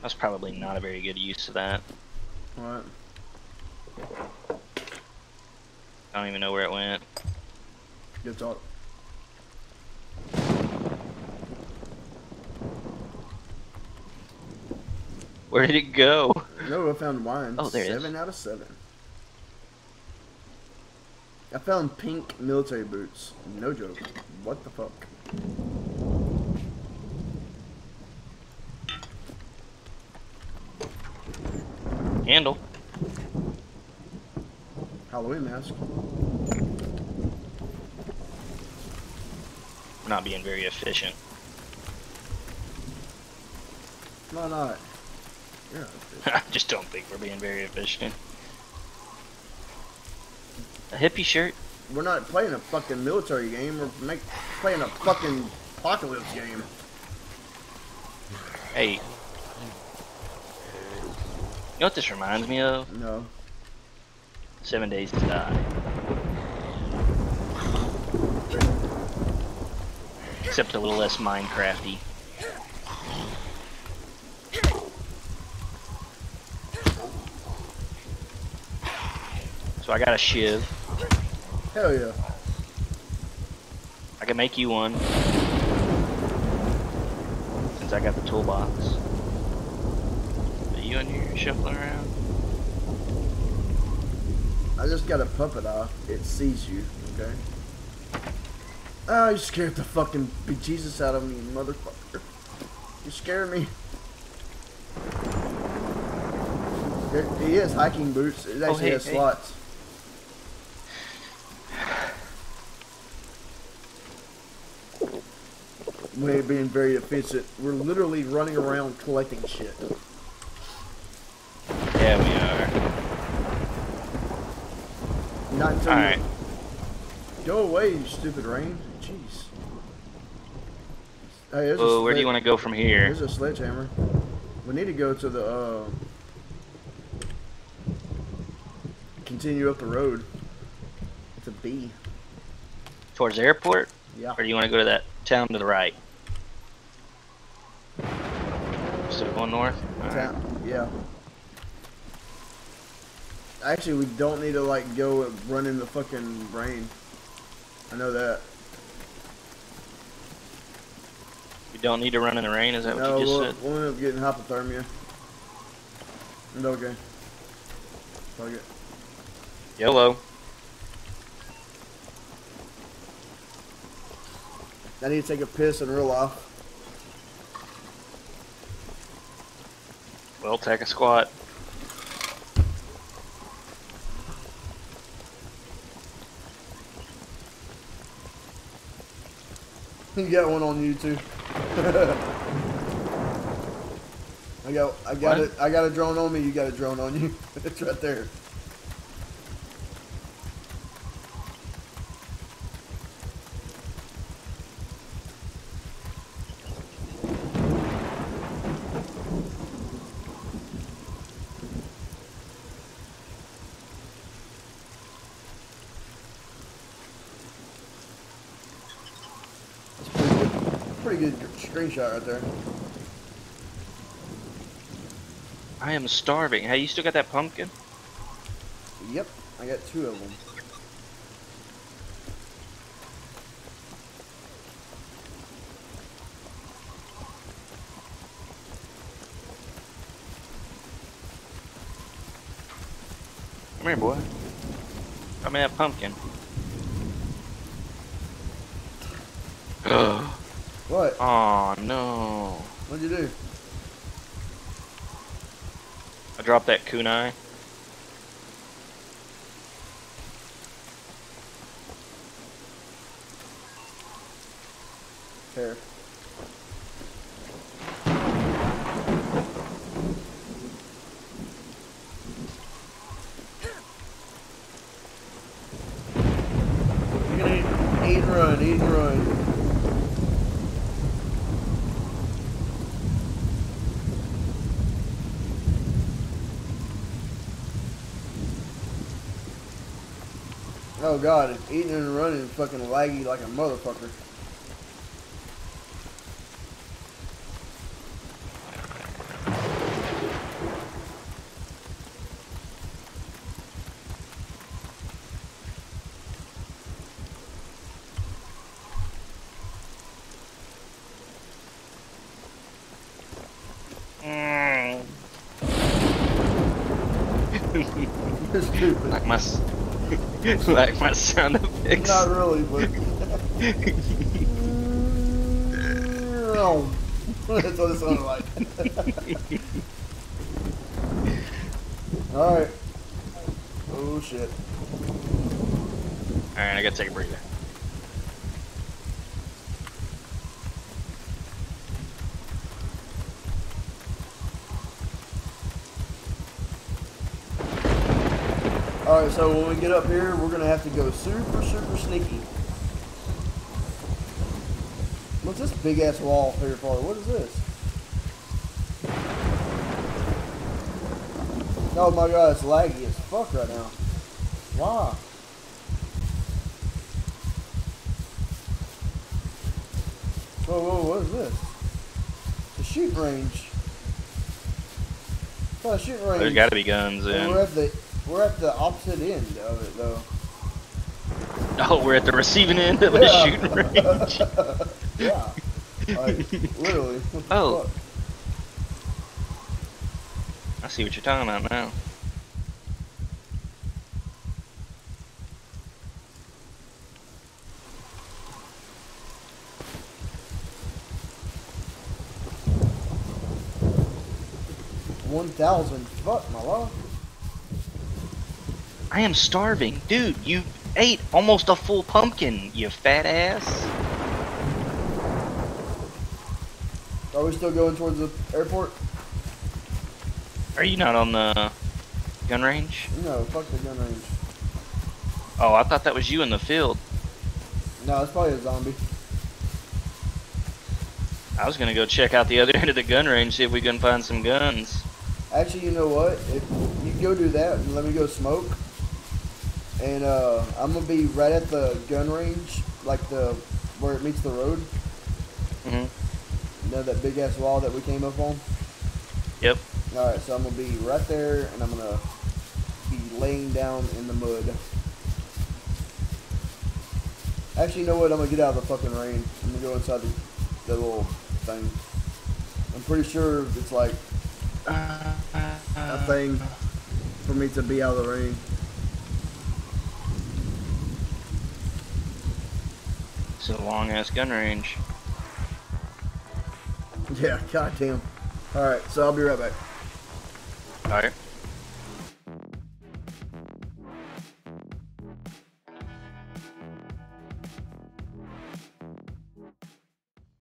That's probably not a very good use of that. What? I don't even know where it went. Good talk. Where did it go? No, I found wine. Oh, there it is. 7 out of 7. I found pink military boots. No joke. What the fuck? Handle. Halloween mask. We're not being very efficient. Why not? Yeah, I just don't think we're being very efficient. A hippie shirt? We're not playing a fucking military game. We're playing a fucking apocalypse game. Hey. You know what this reminds me of? No. 7 Days to Die. Except a little less Minecrafty. So I got a shiv. Hell yeah. I can make you one. Since I got the toolbox. Are you in here shuffling around? I just got a puppet off. It sees you, okay? Oh, you scared the fucking bejesus out of me, motherfucker. You scared me. He has hiking boots. It actually has slots. We ain't being very efficient. We're literally running around collecting shit. Yeah, we are. Not until you... Go away, you stupid rain. Jeez. Hey, oh, where do you want to go from here? There's a sledgehammer. We need to go to the... continue up the road. It's a B. Towards the airport? Yeah. Or do you want to go to that town to the right? Still going north? Town. Right. Yeah. Actually, we don't need to like go and run in the fucking rain. I know that. We don't need to run in the rain? Is that what you just said? We'll end up getting hypothermia. It's okay. Fuck it. YOLO. I need to take a piss and reel off. Well, take a squat. You got one on YouTube. I got a drone on me. You got a drone on you. It's right there. Pretty good screenshot right there. I am starving. Hey, you still got that pumpkin? Yep, I got 2 of them. Come here, boy. Got me that pumpkin. Ugh. What? Oh no. What'd you do? I dropped that kunai. Here. You can eat and run, eat and run. Oh god, it's eating and running fucking laggy like a motherfucker. You're stupid. Like my... like my sound effects. Not really, but that's what it sounded like. Alright. Oh shit. Alright, I gotta take a breather. Alright, so when we get up here, we're going to have to go super, super sneaky. What's this big-ass wall here for? What is this? Oh my god, it's laggy as fuck right now. Wow. Whoa, whoa, what is this? The shooting range. It's not a shooting range. There's got to be guns in. We're at the opposite end of it, though. Oh, we're at the receiving end of the shooting range. Yeah. Like, literally. Oh. I see what you're talking about now. Fuck, my love. I am starving. Dude, you ate almost a full pumpkin, you fat ass. Are we still going towards the airport? Are you not on the gun range? No, fuck the gun range. Oh, I thought that was you in the field. No, it's probably a zombie. I was gonna go check out the other end of the gun range, see if we can find some guns. Actually, you know what? If you go do that and let me go smoke. And I'm gonna be right at the gun range, like the where it meets the road. You know that big ass wall that we came up on? Yep. Alright, so I'm gonna be right there and I'm gonna be laying down in the mud. Actually, you know what? I'm gonna get out of the fucking rain. I'm gonna go inside the little thing. I'm pretty sure it's like a thing for me to be out of the rain. It's a long ass gun range. Yeah, goddamn. Alright, so I'll be right back. Alright.